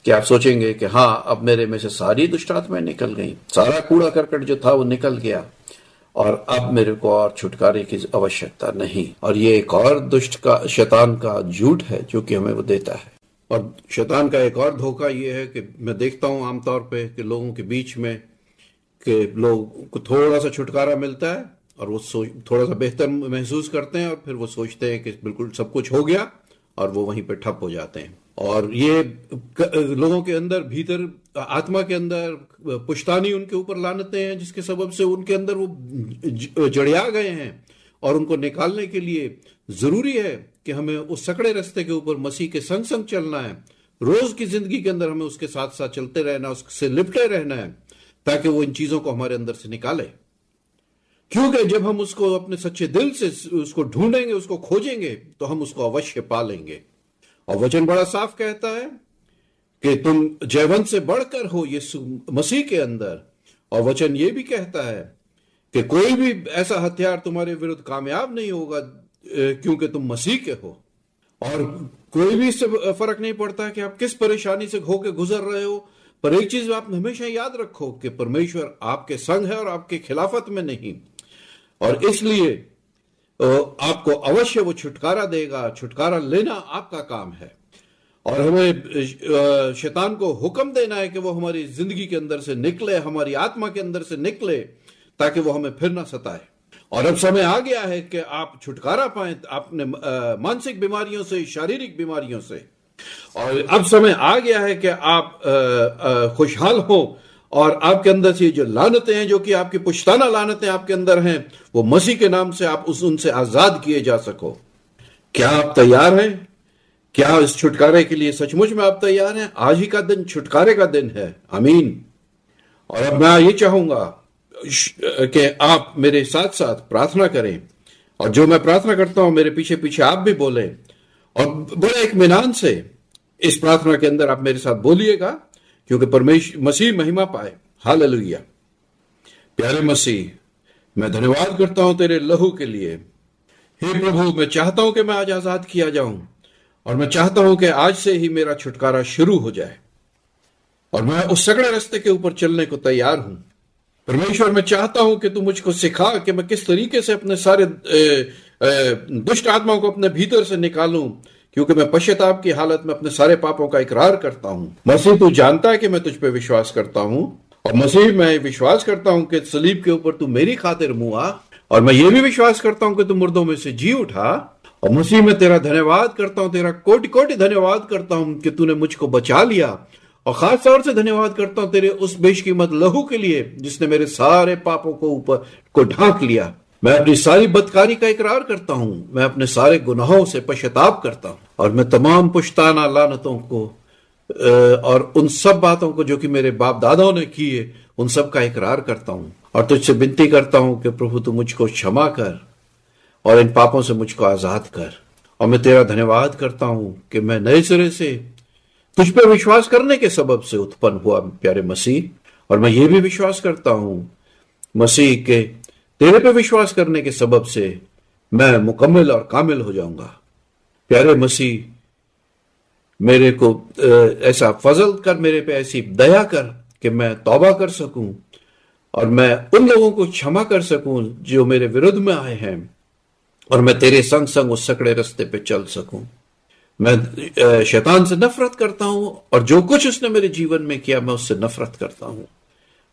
कि आप सोचेंगे कि हाँ अब मेरे में से सारी दुष्ट आत्माएं निकल गई, सारा कूड़ा करकट जो था वो निकल गया और अब मेरे को और छुटकारे की आवश्यकता नहीं। और ये एक और दुष्ट का, शैतान का झूठ है जो कि हमें वो देता है। और शैतान का एक और धोखा ये है कि मैं देखता हूँ आमतौर पे कि लोगों के बीच में कि लोग को थोड़ा सा छुटकारा मिलता है और वो सोच थोड़ा सा बेहतर महसूस करते हैं और फिर वो सोचते हैं कि बिल्कुल सब कुछ हो गया और वो वहीं पे ठप हो जाते हैं। और ये लोगों के अंदर, भीतर आत्मा के अंदर पुश्तानी उनके ऊपर लानतें हैं जिसके सबब से उनके अंदर वो जड़िया गए हैं। और उनको निकालने के लिए जरूरी है कि हमें उस सकड़े रास्ते के ऊपर मसीह के संग संग चलना है, रोज की जिंदगी के अंदर हमें उसके साथ साथ चलते रहना, उससे लिपटे रहना है ताकि वो इन चीजों को हमारे अंदर से निकाले। क्योंकि जब हम उसको अपने सच्चे दिल से उसको ढूंढेंगे, उसको खोजेंगे, तो हम उसको अवश्य पालेंगे। और वचन बड़ा साफ कहता है कि तुम जयवंत से बढ़कर हो यीशु मसीह के अंदर। और वचन ये भी कहता है कि कोई भी ऐसा हथियार तुम्हारे विरुद्ध कामयाब नहीं होगा क्योंकि तुम मसीह के हो। और कोई भी इससे फर्क नहीं पड़ता कि आप किस परेशानी से होकर गुजर रहे हो, पर एक चीज आप हमेशा याद रखो कि परमेश्वर आपके संग है और आपके खिलाफत में नहीं। और इसलिए आपको अवश्य वो छुटकारा देगा, छुटकारा लेना आपका काम है। और हमें शैतान को हुक्म देना है कि वो हमारी जिंदगी के अंदर से निकले, हमारी आत्मा के अंदर से निकले, ताकि वो हमें फिर ना सताए। और अब समय आ गया है कि आप छुटकारा पाएं अपने मानसिक बीमारियों से, शारीरिक बीमारियों से। और अब समय आ गया है कि आप खुशहाल हो और आपके अंदर से जो लानतें हैं, जो कि आपकी पुश्ताना लानतें आपके अंदर हैं, वो मसीह के नाम से आप उस उनसे आजाद किए जा सको। क्या आप तैयार हैं? क्या इस छुटकारे के लिए सचमुच में आप तैयार हैं? आज ही का दिन छुटकारे का दिन है। आमीन। और अब मैं ये चाहूंगा कि आप मेरे साथ साथ प्रार्थना करें, और जो मैं प्रार्थना करता हूं मेरे पीछे पीछे आप भी बोलें, और बड़े इत्मीनान से इस प्रार्थना के अंदर आप मेरे साथ बोलिएगा, क्योंकि परमेश्वर मसीह महिमा पाए। हालेलुया। प्यारे मसीह, मैं धन्यवाद करता हूं तेरे लहू के लिए। हे प्रभु, मैं चाहता हूं कि मैं आज आजाद किया जाऊं, और मैं चाहता हूं कि आज से ही मेरा छुटकारा शुरू हो जाए, और मैं उस सगड़े रास्ते के ऊपर चलने को तैयार हूं। परमेश्वर, मैं चाहता हूं कि तू मुझको सिखा कि मैं किस तरीके से अपने सारे ए, ए, दुष्ट आत्माओं को अपने भीतर से निकालूं, क्योंकि मैं पश्चाताप की हालत में अपने सारे पापों का इकरार करता हूं। मसीह, तू जानता है कि मैं तुझ पे विश्वास करता हूं, और मसीह मैं विश्वास करता हूं कि सलीब के ऊपर तू मेरी खातिर मुआ, और मैं ये भी विश्वास करता हूं कि तू मुर्दों में से जी उठा। और मसीह, मैं तेरा धन्यवाद करता हूं, तेरा कोटि कोटि धन्यवाद करता हूं कि तूने मुझको बचा लिया, और खास तौर से धन्यवाद करता हूं तेरे उस बेशकीमत लहू के लिए जिसने मेरे सारे पापों को ऊपर को ढांक लिया। मैं अपनी सारी बदकारी का इकरार करता हूं, मैं अपने सारे गुनाहों से पश्चाताप करता हूं, और मैं तमाम पुश्ताना लानतों को और उन सब बातों को जो कि मेरे बाप दादाओं ने किए, उन सब का इकरार करता हूं, और तुझसे विनती करता हूं कि प्रभु तू मुझको क्षमा कर और इन पापों से मुझको आजाद कर। और मैं तेरा धन्यवाद करता हूं कि मैं नए सिरे से तुझ पर विश्वास करने के सबब से उत्पन्न हुआ। प्यारे मसीह, और मैं ये भी विश्वास करता हूं मसीह के तेरे पे विश्वास करने के सबब से मैं मुकम्मल और कामिल हो जाऊंगा। प्यारे मसीह, मेरे को ऐसा फजल कर, मेरे पे ऐसी दया कर कि मैं तौबा कर सकूं, और मैं उन लोगों को क्षमा कर सकूं जो मेरे विरुद्ध में आए हैं, और मैं तेरे संग संग उस सकड़े रास्ते पे चल सकूं। मैं शैतान से नफरत करता हूं, और जो कुछ उसने मेरे जीवन में किया मैं उससे नफरत करता हूं,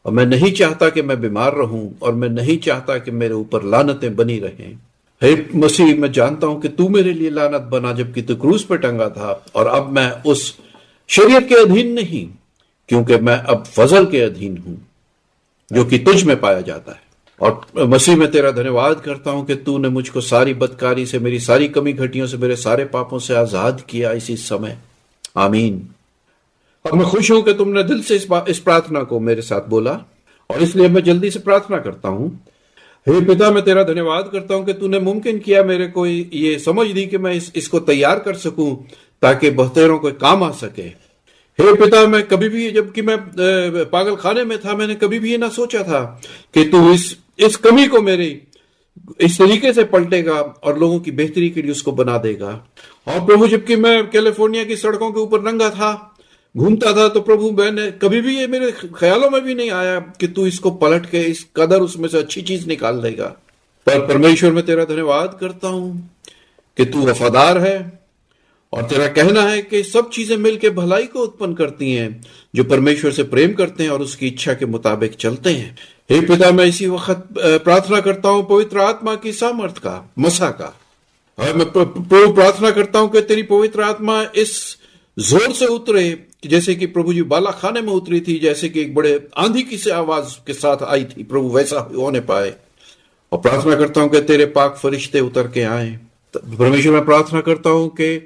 और मैं नहीं चाहता कि मैं बीमार रहूं, और मैं नहीं चाहता कि मेरे ऊपर लानतें बनी रहें। हे मसीह, मैं जानता हूं कि तू मेरे लिए लानत बना जबकि तू क्रूस पर टंगा था, और अब मैं उस शरीयत के अधीन नहीं, क्योंकि मैं अब फजल के अधीन हूं जो कि तुझ में पाया जाता है। और मसीह, मैं तेरा धन्यवाद करता हूं कि तूने मुझको सारी बदकारी से, मेरी सारी कमी घटियों से, मेरे सारे पापों से आजाद किया इसी समय। आमीन। और मैं खुश हूं कि तुमने दिल से इस, इस प्रार्थना को मेरे साथ बोला, और इसलिए मैं जल्दी से प्रार्थना करता हूं। हे पिता, मैं तेरा धन्यवाद करता हूं कि तूने मुमकिन किया, मेरे को ये समझ दी कि मैं इस, इसको तैयार कर सकूं ताकि बहुतेरों को काम आ सके। हे पिता, मैं कभी भी, जबकि मैं पागल खाने में था, मैंने कभी भी ये ना सोचा था कि तू इस इस कमी को मेरे इस तरीके से पलटेगा और लोगों की बेहतरी के लिए उसको बना देगा। और प्रभु, जबकि मैं कैलिफोर्निया की सड़कों के ऊपर नंगा था, घूमता था, तो प्रभु मैंने कभी भी ये मेरे ख्यालों में भी नहीं आया कि तू इसको पलट के इस कदर उसमें से अच्छी चीज निकाल देगा। पर परमेश्वर, मैं तेरा धन्यवाद करता हूँ कि तू वफादार है, और तेरा कहना है कि सब चीजें मिलकर भलाई को उत्पन्न करती हैं जो परमेश्वर से प्रेम करते हैं और उसकी इच्छा के मुताबिक चलते हैं। हे पिता, मैं इसी वक्त प्रार्थना करता हूँ पवित्र आत्मा की सामर्थ का, मसा का। और मैं प्रभु प्रार्थना करता हूँ कि तेरी पवित्र आत्मा इस जोर से उतरे जैसे कि प्रभु जी बाला खाने में उतरी थी, जैसे कि एक बड़े आंधी की से आवाज के साथ आई थी। प्रभु वैसा होने पाए। और प्रार्थना करता हूँ कि तेरे पाक फरिश्ते उतर के आए। परमेश्वर, मैं प्रार्थना करता हूँ कि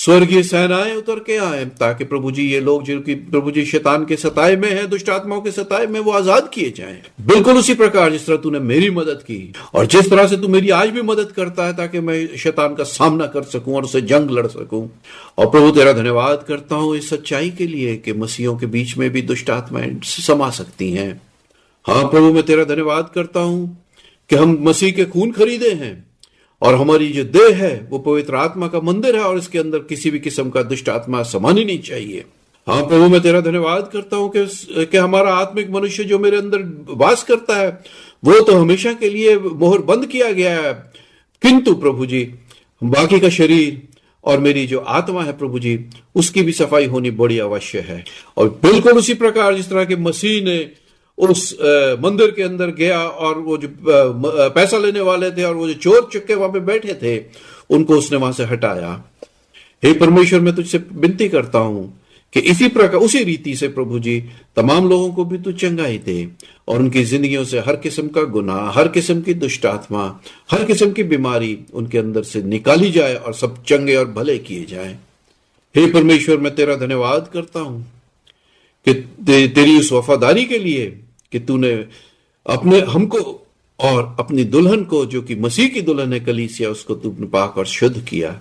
स्वर्गीय सेनाएं उतर के आए, ताकि प्रभु जी ये लोग जिनकी प्रभु जी शैतान के सताए में हैं, दुष्ट आत्माओं के सताए में, वो आजाद किए जाएं, बिल्कुल उसी प्रकार जिस तरह तूने मेरी मदद की, और जिस तरह से तू मेरी आज भी मदद करता है, ताकि मैं शैतान का सामना कर सकूं और उसे जंग लड़ सकूं। और प्रभु, तेरा धन्यवाद करता हूं इस सच्चाई के लिए कि मसीहों के बीच में भी दुष्ट आत्माएं समा सकती हैं। हाँ प्रभु, मैं तेरा धन्यवाद करता हूँ कि हम मसीह के खून खरीदे हैं, और हमारी जो देह है वो पवित्र आत्मा का मंदिर है, और इसके अंदर किसी भी किस्म का दुष्ट आत्मा समानी नहीं चाहिए। हाँ प्रभु, मैं तेरा धन्यवाद करता हूँ कि, कि हमारा आत्मिक मनुष्य जो मेरे अंदर वास करता है वो तो हमेशा के लिए मोहर बंद किया गया है, किंतु प्रभु जी बाकी का शरीर और मेरी जो आत्मा है प्रभु जी, उसकी भी सफाई होनी बड़ी अवश्य है। और बिल्कुल उसी प्रकार जिस तरह के मसीह ने उस मंदिर के अंदर गया, और वो जो पैसा लेने वाले थे और वो जो चोर चुक्के वहां पे बैठे थे, उनको उसने वहां से हटाया। हे परमेश्वर, मैं तुझसे विनती करता हूं कि इसी प्रकार उसी रीति से प्रभु जी तमाम लोगों को भी तू चंगाई दे, और उनकी जिंदगियों से हर किस्म का गुनाह, हर किस्म की दुष्ट आत्मा, हर किस्म की बीमारी उनके अंदर से निकाली जाए, और सब चंगे और भले किए जाए। हे परमेश्वर, मैं तेरा धन्यवाद करता हूँ कि ते, तेरी उस वफादारी के लिए कि तूने अपने हमको और अपनी दुल्हन को जो कि मसीह की दुल्हन है कलीसिया, उसको तूने पाक और शुद्ध किया।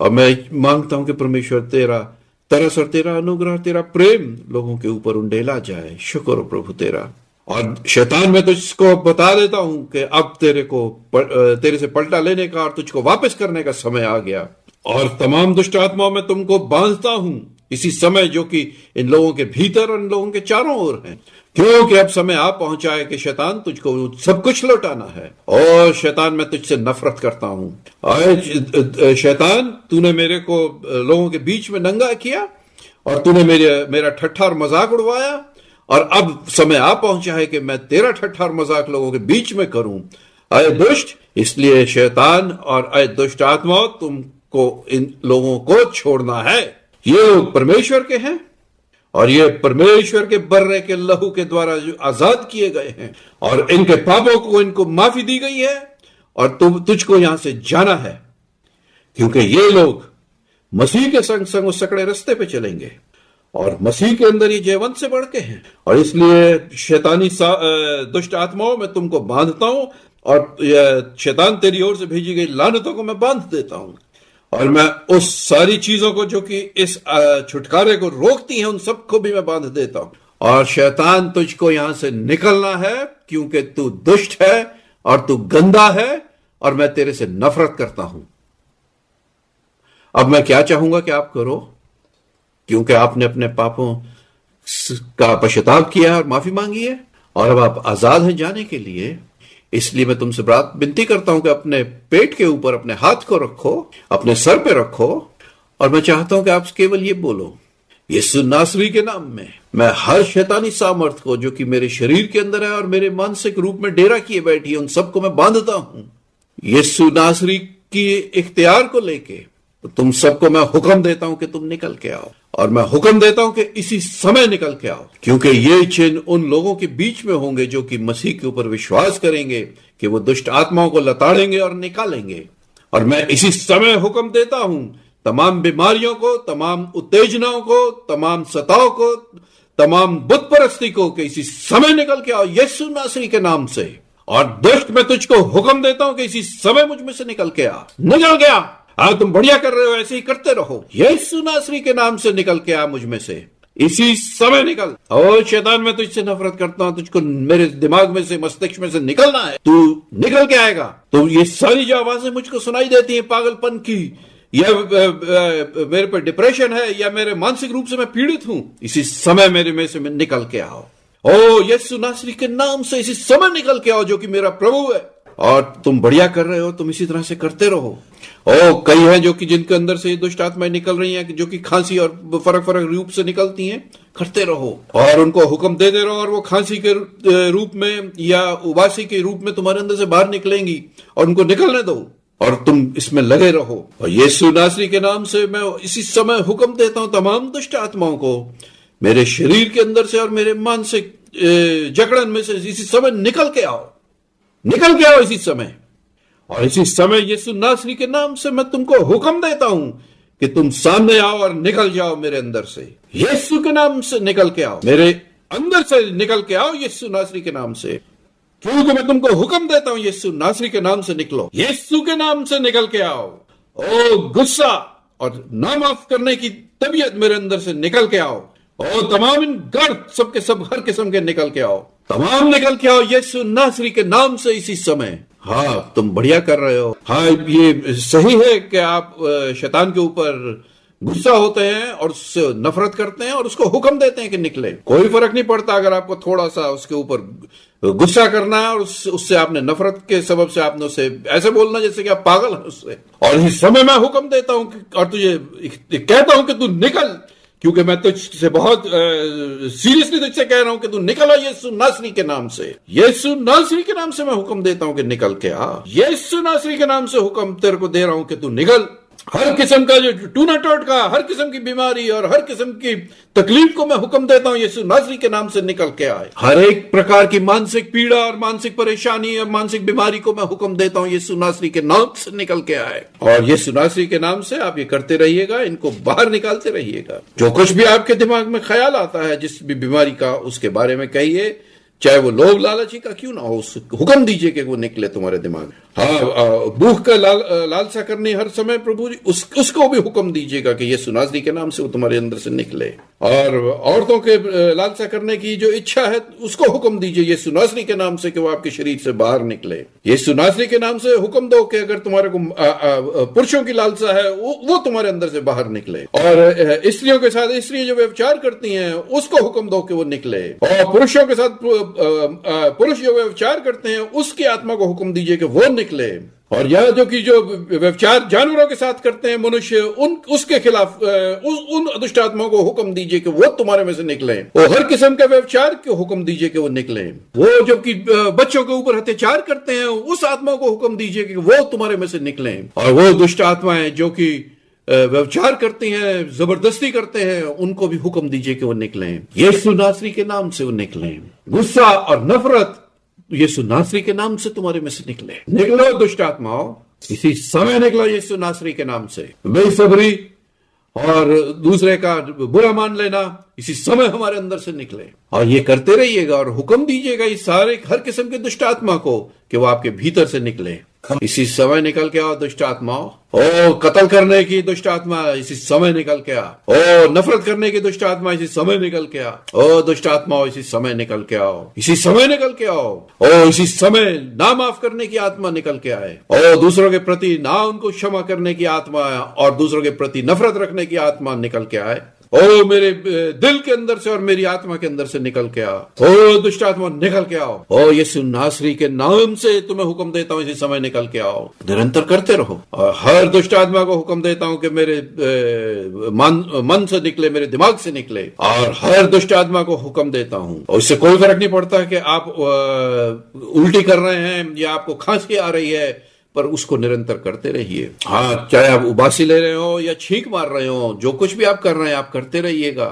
और मैं मांगता हूं कि परमेश्वर तेरा तरस और तेरा अनुग्रह, तेरा प्रेम लोगों के ऊपर उंडेला जाए। शुक्र हो प्रभु तेरा। और शैतान, मैं तुझको बता देता हूं कि अब तेरे को तेरे से पलटा लेने का और तुझको वापस करने का समय आ गया। और तमाम दुष्ट आत्माओं में तुमको बांधता हूं इसी समय, जो कि इन लोगों के भीतर और इन लोगों के चारों ओर है, क्योंकि अब समय आ पहुंचा है कि शैतान तुझको सब कुछ लौटाना है। और शैतान, मैं तुझसे नफरत करता हूं। शैतान, तूने मेरे को लोगों के बीच में नंगा किया और तूने मेरे मेरा ठट्ठा और मजाक उड़वाया, और अब समय आ पहुंचा है कि मैं तेरा ठट्ठा और मजाक लोगों के बीच में करूं। अय दुष्ट, इसलिए शैतान और अय दुष्ट आत्माओं, तुमको इन लोगों को छोड़ना है। ये परमेश्वर के हैं और ये परमेश्वर के बर्रे के लहू के द्वारा जो आजाद किए गए हैं, और इनके पापों को, इनको माफी दी गई है। और तुम तुझको यहां से जाना है, क्योंकि ये लोग मसीह के संग संग उस सकड़े रस्ते पे चलेंगे, और मसीह के अंदर ये जयवंत से बढ़ के हैं। और इसलिए शैतानी दुष्ट आत्माओं में तुमको बांधता हूं, और शैतान तेरी ओर से भेजी गई लानतों को मैं बांध देता हूं। और मैं उस सारी चीजों को जो कि इस छुटकारे को रोकती हैं, उन सबको भी मैं बांध देता हूं। और शैतान, तुझको यहां से निकलना है, क्योंकि तू दुष्ट है और तू गंदा है, और मैं तेरे से नफरत करता हूं। अब मैं क्या चाहूंगा कि आप करो, क्योंकि आपने अपने पापों का पश्चाताप किया और माफी मांगी है, और अब आप आजाद हैं जाने के लिए। इसलिए मैं तुमसे बात विनती करता हूं कि अपने पेट के ऊपर अपने हाथ को रखो, अपने सर पे रखो, और मैं चाहता हूं कि आप केवल ये बोलो, यीशु नासरी के नाम में मैं हर शैतानी सामर्थ को जो कि मेरे शरीर के अंदर है और मेरे मानसिक रूप में डेरा किए बैठी है, उन सबको मैं बांधता हूं यीशु नासरी की इख्तियार को लेके। तो तुम सबको मैं हुक्म देता हूं कि तुम निकल के आओ, और मैं हुक्म देता हूं कि इसी समय निकल के आओ, क्योंकि ये चिन्ह उन लोगों के बीच में होंगे जो कि मसीह के ऊपर विश्वास करेंगे, कि वो दुष्ट आत्माओं को लताड़ेंगे और निकालेंगे। और मैं इसी समय हुक्म देता हूं तमाम बीमारियों को, तमाम उत्तेजनाओं को, तमाम सताओं को, तमाम बुत परस्ती को, कि इसी समय निकल के आओ यीशु नासरी के नाम से। और दुष्ट, मैं तुझको हुक्म देता हूं कि इसी समय मुझ में से निकल के आ, निकल गया। हाँ, तुम बढ़िया कर रहे हो, ऐसे ही करते रहो। यीशु नासरी के नाम से निकल के आ मुझ में से, इसी समय निकल। और शैतान, मैं तुझसे नफरत करता हूं, तुझको मेरे दिमाग में से, मस्तिष्क में से निकलना है। तू निकल के आएगा। तो ये सारी जो आवाजें मुझको सुनाई देती हैं, पागलपन की, या मेरे पर डिप्रेशन है, या मेरे मानसिक रूप से मैं पीड़ित हूं, इसी समय मेरे में से निकल के आओ। ओ यीशु नासरी के नाम से इसी समय निकल के आओ, जो कि मेरा प्रभु है। और तुम बढ़िया कर रहे हो, तुम इसी तरह से करते रहो। ओ कई हैं जो कि जिनके अंदर से ये दुष्ट आत्माएं निकल रही हैं, जो कि खांसी और फरक फरक रूप से निकलती हैं, करते रहो और उनको हुक्म देते रहो, और वो खांसी के रूप में या उबासी के रूप में तुम्हारे अंदर से बाहर निकलेंगी, और उनको निकलने दो, और तुम इसमें लगे रहो। और यीशु नासरी के नाम से मैं इसी समय हुक्म देता हूं तमाम दुष्ट आत्माओं को, मेरे शरीर के अंदर से और मेरे मानसिक जकड़न में से, इसी समय निकल के आओ, निकल के आओ इसी समय। और इसी समय यीशु नासरी के नाम से मैं तुमको हुक्म देता हूं कि तुम सामने आओ और निकल जाओ मेरे अंदर से, यीशु के नाम से निकल के आओ, मेरे अंदर से निकल के आओ यीशु नासरी के नाम से, क्योंकि मैं तुमको हुक्म देता हूं यीशु नासरी के नाम से निकलो, यीशु के नाम से निकल के आओ। ओ गुस्सा और ना माफ करने की तबीयत मेरे अंदर से निकल के आओ। ओ तमाम इन गर्द सबके सब, हर किस्म के निकल के आओ, तमाम निकल के आओ यीशु नासरी के नाम से इसी समय। हाँ, तुम बढ़िया कर रहे हो। हाँ, ये सही है कि आप शैतान के ऊपर गुस्सा होते हैं और उससे नफरत करते हैं और उसको हुक्म देते हैं कि निकले। कोई फर्क नहीं पड़ता अगर आपको थोड़ा सा उसके ऊपर गुस्सा करना है और उस, उससे आपने नफरत के सबब से आपने उसे ऐसे बोलना जैसे कि आप पागल हैं उससे। और इस समय मैं हुक्म देता हूं और तुझे कहता हूं कि तू निकल, क्योंकि मैं तुझसे बहुत सीरियसली तुझसे कह रहा हूं कि तू निकल आ यीशु नासरी के नाम से। यीशु नासरी के नाम से मैं हुक्म देता हूं कि निकल के आ, यीशु नासरी के नाम से हुक्म तेरे को दे रहा हूं कि तू निकल। हर किस्म का जो टूना टोटका, हर किस्म की बीमारी और हर किस्म की तकलीफ को मैं हुक्म देता हूं यीशु नासरी के नाम से निकल के आए। हर एक प्रकार की मानसिक पीड़ा और मानसिक परेशानी और मानसिक बीमारी को मैं हुक्म देता हूं यीशु नासरी के नाम से निकल के आए। और यीशु नासरी के नाम से आप ये करते रहिएगा, इनको बाहर निकालते रहिएगा। जो कुछ भी आपके दिमाग में ख्याल आता है जिस भी बीमारी का, उसके बारे में कहिए चाहे वो लोग लालची का क्यों ना हो, हुक्म दीजिए कि वो निकले तुम्हारे दिमाग। हाँ, भूख का लाल लालसा करने हर समय प्रभु जी उस, उसको भी हुक्म दीजिएगा कि ये सुनाजदी के नाम से वो तुम्हारे अंदर से निकले। और औरतों के लालसा करने की जो इच्छा है उसको हुक्म दीजिए ये सुनाजदी के नाम से कि वो आपके शरीर से बाहर निकले। ये सुनाजदी के नाम से हुक्म दो कि अगर तुम्हारे को पुरुषों की लालसा है वो, वो तुम्हारे अंदर से बाहर निकले। और स्त्रियों के साथ स्त्री जो व्यभिचार करती है उसको हुक्म दो कि वो निकले। और पुरुषों के साथ पुरुष जो व्यभिचार करते हैं उसकी आत्मा को हुक्म दीजिए कि वो निकले। और यह जो कि जो व्यभिचार जानवरों के साथ करते हैं मनुष्य उन उसके खिलाफ उ, उन दुष्ट आत्माओं को हुक्म दीजिए कि वो तुम्हारे में से निकलें। और हर किस्म के व्यभिचार को हुक्म दीजिए कि वो निकलें। वो जो कि बच्चों के ऊपर अत्याचार करते हैं उस आत्माओं को हुक्म दीजिए कि वो तुम्हारे में से निकलें। और वो दुष्ट आत्माएं जो कि व्यवचार करते हैं, जबरदस्ती करते हैं, उनको भी हुक्म दीजिए कि वो निकलें। यीशु नासरी के नाम से वो निकलें। गुस्सा और नफरत यीशु नासरी के नाम से तुम्हारे में से निकले। निकलो दुष्ट आत्माओं, इसी समय निकलो यीशु नासरी के नाम से। बेसब्री और दूसरे का बुरा मान लेना इसी समय हमारे अंदर से निकले। और ये करते रहिएगा और हुक्म दीजिएगा इस सारे हर किस्म के दुष्ट आत्मा को कि वो आपके भीतर से निकले। इसी समय निकल के आओ दुष्ट आत्माओं। ओ कत्ल करने की दुष्ट आत्मा इसी समय निकल के आ। ओ नफरत करने की दुष्ट आत्मा इसी समय निकल के आ। ओ दुष्ट आत्माओं इसी समय निकल के आओ, इसी समय निकल के आओ। ओ इसी समय ना माफ करने की आत्मा निकल के आए। ओ दूसरों के प्रति ना उनको क्षमा करने की आत्मा और दूसरों के प्रति नफरत रखने की आत्मा निकल के आए। ओ मेरे दिल के अंदर से और मेरी आत्मा के अंदर से निकल के आओ। ओ दुष्ट आत्मा निकल के आओ। ओ यीशु नासरी के नाम से तुम्हें हुक्म देता हूँ इसी समय निकल के आओ। निरंतर करते रहो। और हर दुष्ट आत्मा को हुक्म देता हूँ कि मेरे मन मन से निकले, मेरे दिमाग से निकले। और हर दुष्ट आत्मा को हुक्म देता हूँ। और इससे कोई फर्क नहीं पड़ता कि आप उल्टी कर रहे हैं या आपको खांसी आ रही है, पर उसको निरंतर करते रहिए। हाँ, चाहे आप उबासी ले रहे हो या छींक मार रहे हो, जो कुछ भी आप कर रहे हैं आप करते रहिएगा,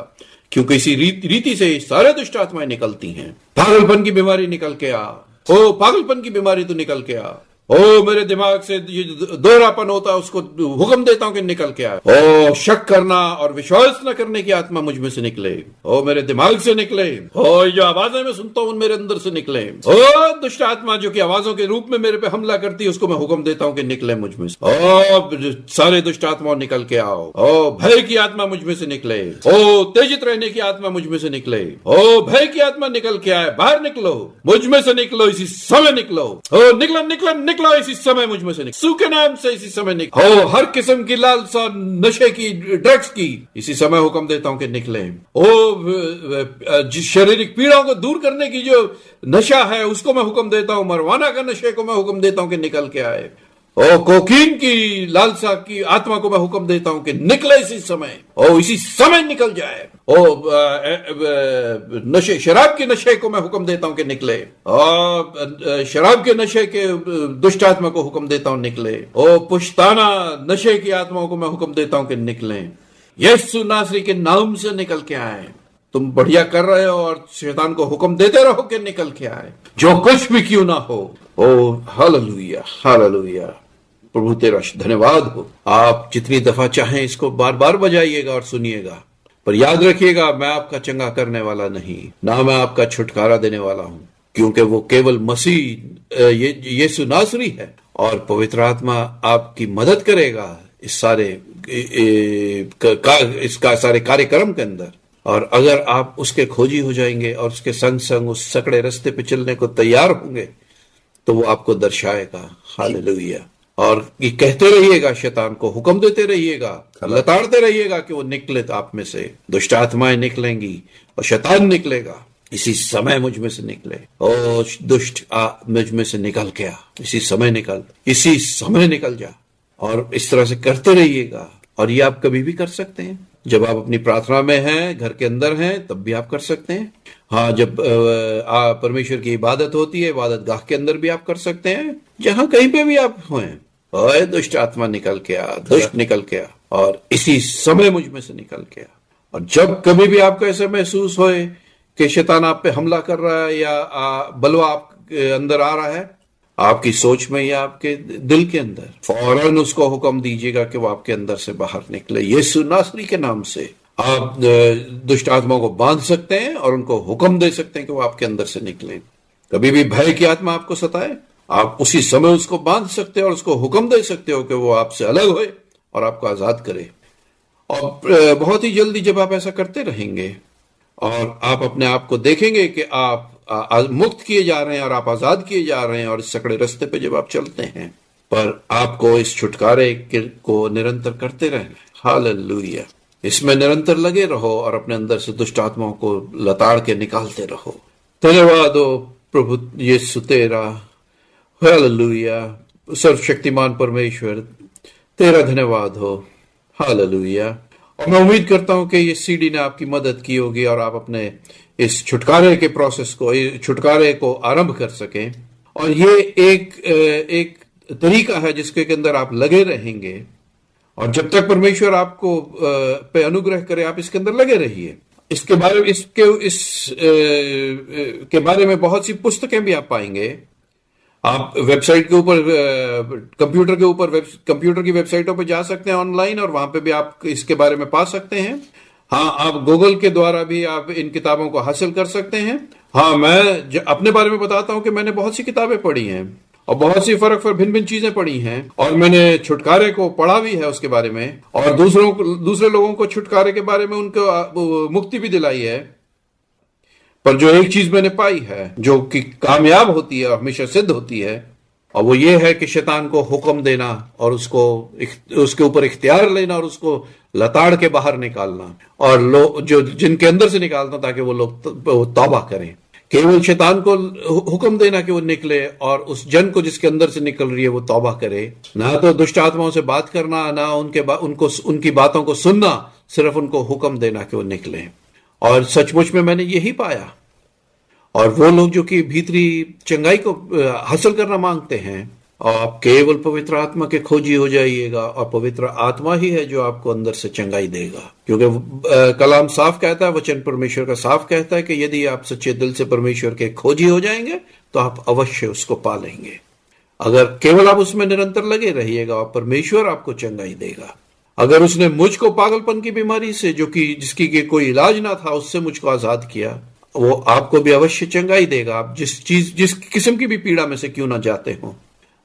क्योंकि इसी रीति रीति से सारे दुष्ट आत्माएं निकलती हैं। पागलपन की बीमारी निकल के आ। ओ पागलपन की बीमारी तो निकल के आ। ओ मेरे दिमाग से ये दोहरापन होता है उसको हुक्म देता हूँ कि निकल के आए। ओ शक करना और विश्वास न करने की आत्मा मुझ में से निकले। ओ मेरे दिमाग से निकले। ओ जो आवाजें मैं सुनता हूँ मेरे अंदर से निकले। ओ दुष्ट आत्मा जो कि आवाजों के रूप में मेरे पे हमला करती है उसको मैं हुक्म देता हूँ कि निकले मुझ में से। ओ सारे दुष्ट आत्माओं निकल के आओ। ओ भय की आत्मा मुझ में से निकले। ओ तेजित रहने की आत्मा मुझ में से निकले। ओ भय की आत्मा निकल के आए। बाहर निकलो, मुझ में से निकलो, इसी समय निकलो। ओ निकलो निकलो निकलो इसी समय मुझ में से निकलो। सू के नाम से इसी समय निकलो। ओ हर किस्म की लालसा, नशे की, ड्रग्स की इसी समय हुक्म देता हूँ कि निकले। ओ शारीरिक पीड़ाओं को दूर करने की जो नशा है उसको मैं हुक्म देता हूँ। मरवाना का नशे को मैं हुक्म देता हूँ कि निकल के आए। ओ कोकीन की लालसा की आत्मा को मैं हुक्म देता हूँ कि निकले इसी समय। ओ इसी समय निकल जाए। ओ नशे शराब के नशे को मैं हुक्म देता हूँ कि निकले। ओ शराब के नशे के दुष्ट आत्मा को हुक्म देता हूँ निकले। ओ पुश्ताना नशे की आत्माओं को मैं हुक्म देता हूँ कि निकले। यीशु नासरी के नाम से निकल के आए। तुम बढ़िया कर रहे हो और शैतान को हुक्म देते रहो कि निकल के आए, जो कुछ भी क्यों ना हो। ओ हालेलुया, हालेलुया। प्रभु तेरा धन्यवाद हो। आप जितनी दफा चाहें इसको बार बार बजाइएगा और सुनिएगा, पर याद रखिएगा मैं आपका चंगा करने वाला नहीं, ना मैं आपका छुटकारा देने वाला हूँ, क्योंकि वो केवल मसीह ये यीशु नासरी है। और पवित्र आत्मा आपकी मदद करेगा इस सारे का, इसका सारे कार्यक्रम के अंदर। और अगर आप उसके खोजी हो जाएंगे और उसके संग संग उस सकड़े रस्ते पे चलने को तैयार होंगे तो वो आपको दर्शाएगा। हालेलुया। और ये कहते रहिएगा, शैतान को हुक्म देते रहिएगा, लताड़ते रहिएगा कि वो निकले आप में से। दुष्ट आत्माएं निकलेंगी और शैतान निकलेगा। इसी समय मुझ में से निकले। ओ दुष्ट आ मुझ में से निकल के आ। इसी समय निकल, इसी समय निकल जा। और इस तरह से करते रहिएगा। और ये आप कभी भी कर सकते हैं, जब आप अपनी प्रार्थना में हैं, घर के अंदर हैं, तब भी आप कर सकते हैं। हाँ, जब परमेश्वर की इबादत होती है, इबादत गाह के अंदर भी आप कर सकते हैं, जहाँ कहीं पे भी आप होएं। ओए दुष्ट आत्मा निकल के आ, दुष्ट निकल के आ, और इसी समय मुझ में से निकल के आ। और जब कभी भी आपको ऐसा महसूस होए कि शैतान आप पे हमला कर रहा है या आ, बलवा आपके अंदर आ रहा है, आपकी सोच में या आपके दिल के अंदर, फौरन उसको हुक्म दीजिएगा कि वो आपके अंदर से बाहर निकले यीशु नासरी के नाम से। आप दुष्ट आत्माओं को बांध सकते हैं और उनको हुक्म दे सकते हैं कि वो आपके अंदर से निकलें। कभी भी भय की आत्मा आपको सताए, आप उसी समय उसको बांध सकते हो और उसको हुक्म दे सकते हो कि वो आपसे अलग होए और आपको आजाद करे। और बहुत ही जल्दी जब आप ऐसा करते रहेंगे और आप अपने आप को देखेंगे कि आप आ, आ, मुक्त किए जा रहे हैं और आप आजाद किए जा रहे हैं, और इस सकड़े रस्ते पे जब आप चलते हैं, पर आपको इस छुटकारे को निरंतर करते रहना। हालेलुया, इसमें निरंतर लगे रहो और अपने अंदर से दुष्ट आत्माओं को लताड़ के निकालते रहो। धन्यवाद हो प्रभु यीशु तेरा। हालेलुया, सर्वशक्तिमान परमेश्वर तेरा धन्यवाद हो। हालेलुया। और मैं उम्मीद करता हूं कि ये सीडी ने आपकी मदद की होगी और आप अपने इस छुटकारे के प्रोसेस को, छुटकारे को आरंभ कर सकें। और ये एक एक तरीका है जिसके अंदर आप लगे रहेंगे, और जब तक परमेश्वर आपको पे अनुग्रह करे आप इसके अंदर लगे रहिए। इसके बारे में इसके इस ए, के बारे में बहुत सी पुस्तकें भी आप पाएंगे। आप वेबसाइट के ऊपर, कंप्यूटर के ऊपर, कंप्यूटर की वेबसाइटों पर जा सकते हैं ऑनलाइन, और वहां पे भी आप इसके बारे में पा सकते हैं। हाँ, आप गूगल के द्वारा भी आप इन किताबों को हासिल कर सकते हैं। हाँ, मैं अपने बारे में बताता हूं कि मैंने बहुत सी किताबें पढ़ी हैं और बहुत सी फर्क पर भिन्न भिन्न चीजें पढ़ी हैं, और मैंने छुटकारे को पढ़ा भी है उसके बारे में, और दूसरों दूसरे लोगों को छुटकारे के बारे में उनको मुक्ति भी दिलाई है। पर जो एक चीज मैंने पाई है जो कि कामयाब होती है और हमेशा सिद्ध होती है, और वो ये है कि शैतान को हुक्म देना और उसको उसके ऊपर इख्तियार लेना और उसको लताड़ के बाहर निकालना, और लोग जो जिनके अंदर से निकालना ताकि वो लोग तौबा करें। केवल शैतान को हुक्म देना कि वो निकले, और उस जन को जिसके अंदर से निकल रही है वो तौबा करे। ना तो दुष्ट आत्माओं से बात करना, ना उनके बा, उनको उनकी बातों को सुनना, सिर्फ उनको हुक्म देना कि वो निकले। और सचमुच में मैंने यही पाया। और वो लोग जो कि भीतरी चंगाई को हासिल करना मांगते हैं, और आप केवल पवित्र आत्मा के खोजी हो जाइएगा, और पवित्र आत्मा ही है जो आपको अंदर से चंगाई देगा। क्योंकि कलाम साफ कहता है, वचन परमेश्वर का साफ कहता है कि यदि आप सच्चे दिल से परमेश्वर के खोजी हो जाएंगे तो आप अवश्य उसको पा लेंगे। अगर केवल आप उसमें निरंतर लगे रहिएगा और परमेश्वर आपको चंगाई देगा। अगर उसने मुझको पागलपन की बीमारी से, जो कि जिसकी के कोई इलाज ना था, उससे मुझको आजाद किया, वो आपको भी अवश्य चंगाई देगा। आप जिस चीज जिस किस्म की भी पीड़ा में से क्यों ना जाते हो,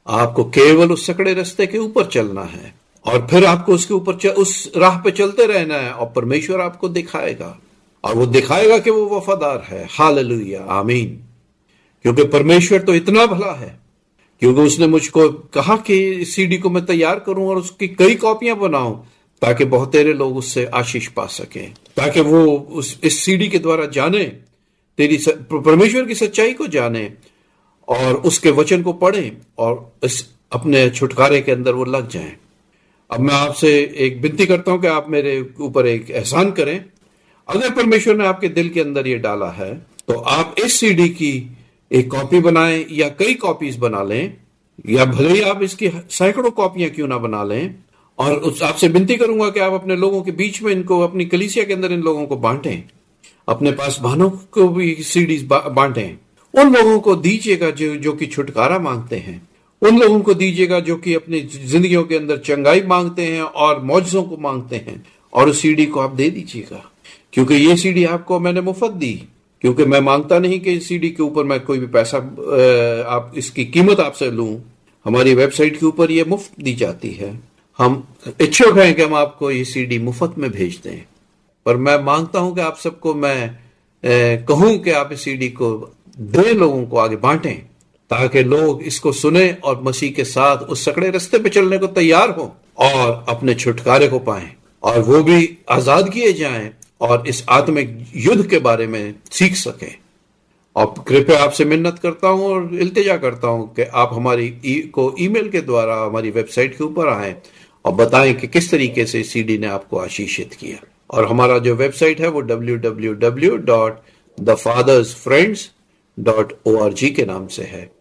आपको केवल उस सकड़े रास्ते के ऊपर चलना है, और फिर आपको उसके ऊपर उस राह पे चलते रहना है, और परमेश्वर आपको दिखाएगा, और वो दिखाएगा कि वो वफादार है। हालेलुया, आमीन। क्योंकि परमेश्वर तो इतना भला है, क्योंकि उसने मुझको कहा कि इस सीडी को मैं तैयार करूं और उसकी कई कॉपियां बनाऊं ताकि बहुत तेरे लोग उससे आशीष पा सकें, ताकि वो उस इस सीडी के द्वारा जाने, तेरी परमेश्वर की सच्चाई को जाने और उसके वचन को पढ़ें और इस अपने छुटकारे के अंदर वो लग जाएं। अब मैं आपसे एक विनती करता हूं कि आप मेरे ऊपर एक एहसान करें। अगर परमेश्वर ने आपके दिल के अंदर ये डाला है तो आप इस सीडी की एक कॉपी बनाएं या कई कॉपीज बना लें, या भले ही आप इसकी सैकड़ों कॉपियां क्यों ना बना लें। और आपसे विनती करूंगा कि आप अपने लोगों के बीच में इनको, अपनी कलीसिया के अंदर इन लोगों को बांटें। अपने पास भानों को भी सीडीज बांटें। उन लोगों को दीजिएगा जो जो कि छुटकारा मांगते हैं, उन लोगों को दीजिएगा जो कि अपनी जिंदगियों के अंदर चंगाई मांगते हैं और मौजों को मांगते हैं, और उस सीडी को आप दे दीजिएगा। क्योंकि ये सीडी आपको मैंने मुफ्त दी, क्योंकि मैं मांगता नहीं कि इस सीडी के ऊपर मैं कोई भी पैसा, आप इसकी कीमत आपसे लूं। हमारी वेबसाइट के ऊपर ये मुफ्त दी जाती है। हम इच्छुक हैं कि हम आपको ये सीडी मुफ्त में भेज दें, पर मैं मांगता हूं कि आप सबको मैं कहूं कि आप इस सीडी को दे, लोगों को आगे बांटें, ताकि लोग इसको सुने और मसीह के साथ उस सकड़े रास्ते पे चलने को तैयार हो और अपने छुटकारे को पाएं, और वो भी आजाद किए जाएं और इस आत्मिक युद्ध के बारे में सीख सकें। और कृपया आपसे मिन्नत करता हूं और इल्तिजा करता हूं कि आप हमारी को ईमेल के द्वारा हमारी वेबसाइट के ऊपर आएं और बताएं कि किस तरीके से सीडी ने आपको आशीषित किया। और हमारा जो वेबसाइट है वो W W W dot the fathers friends dot O R G के नाम से है।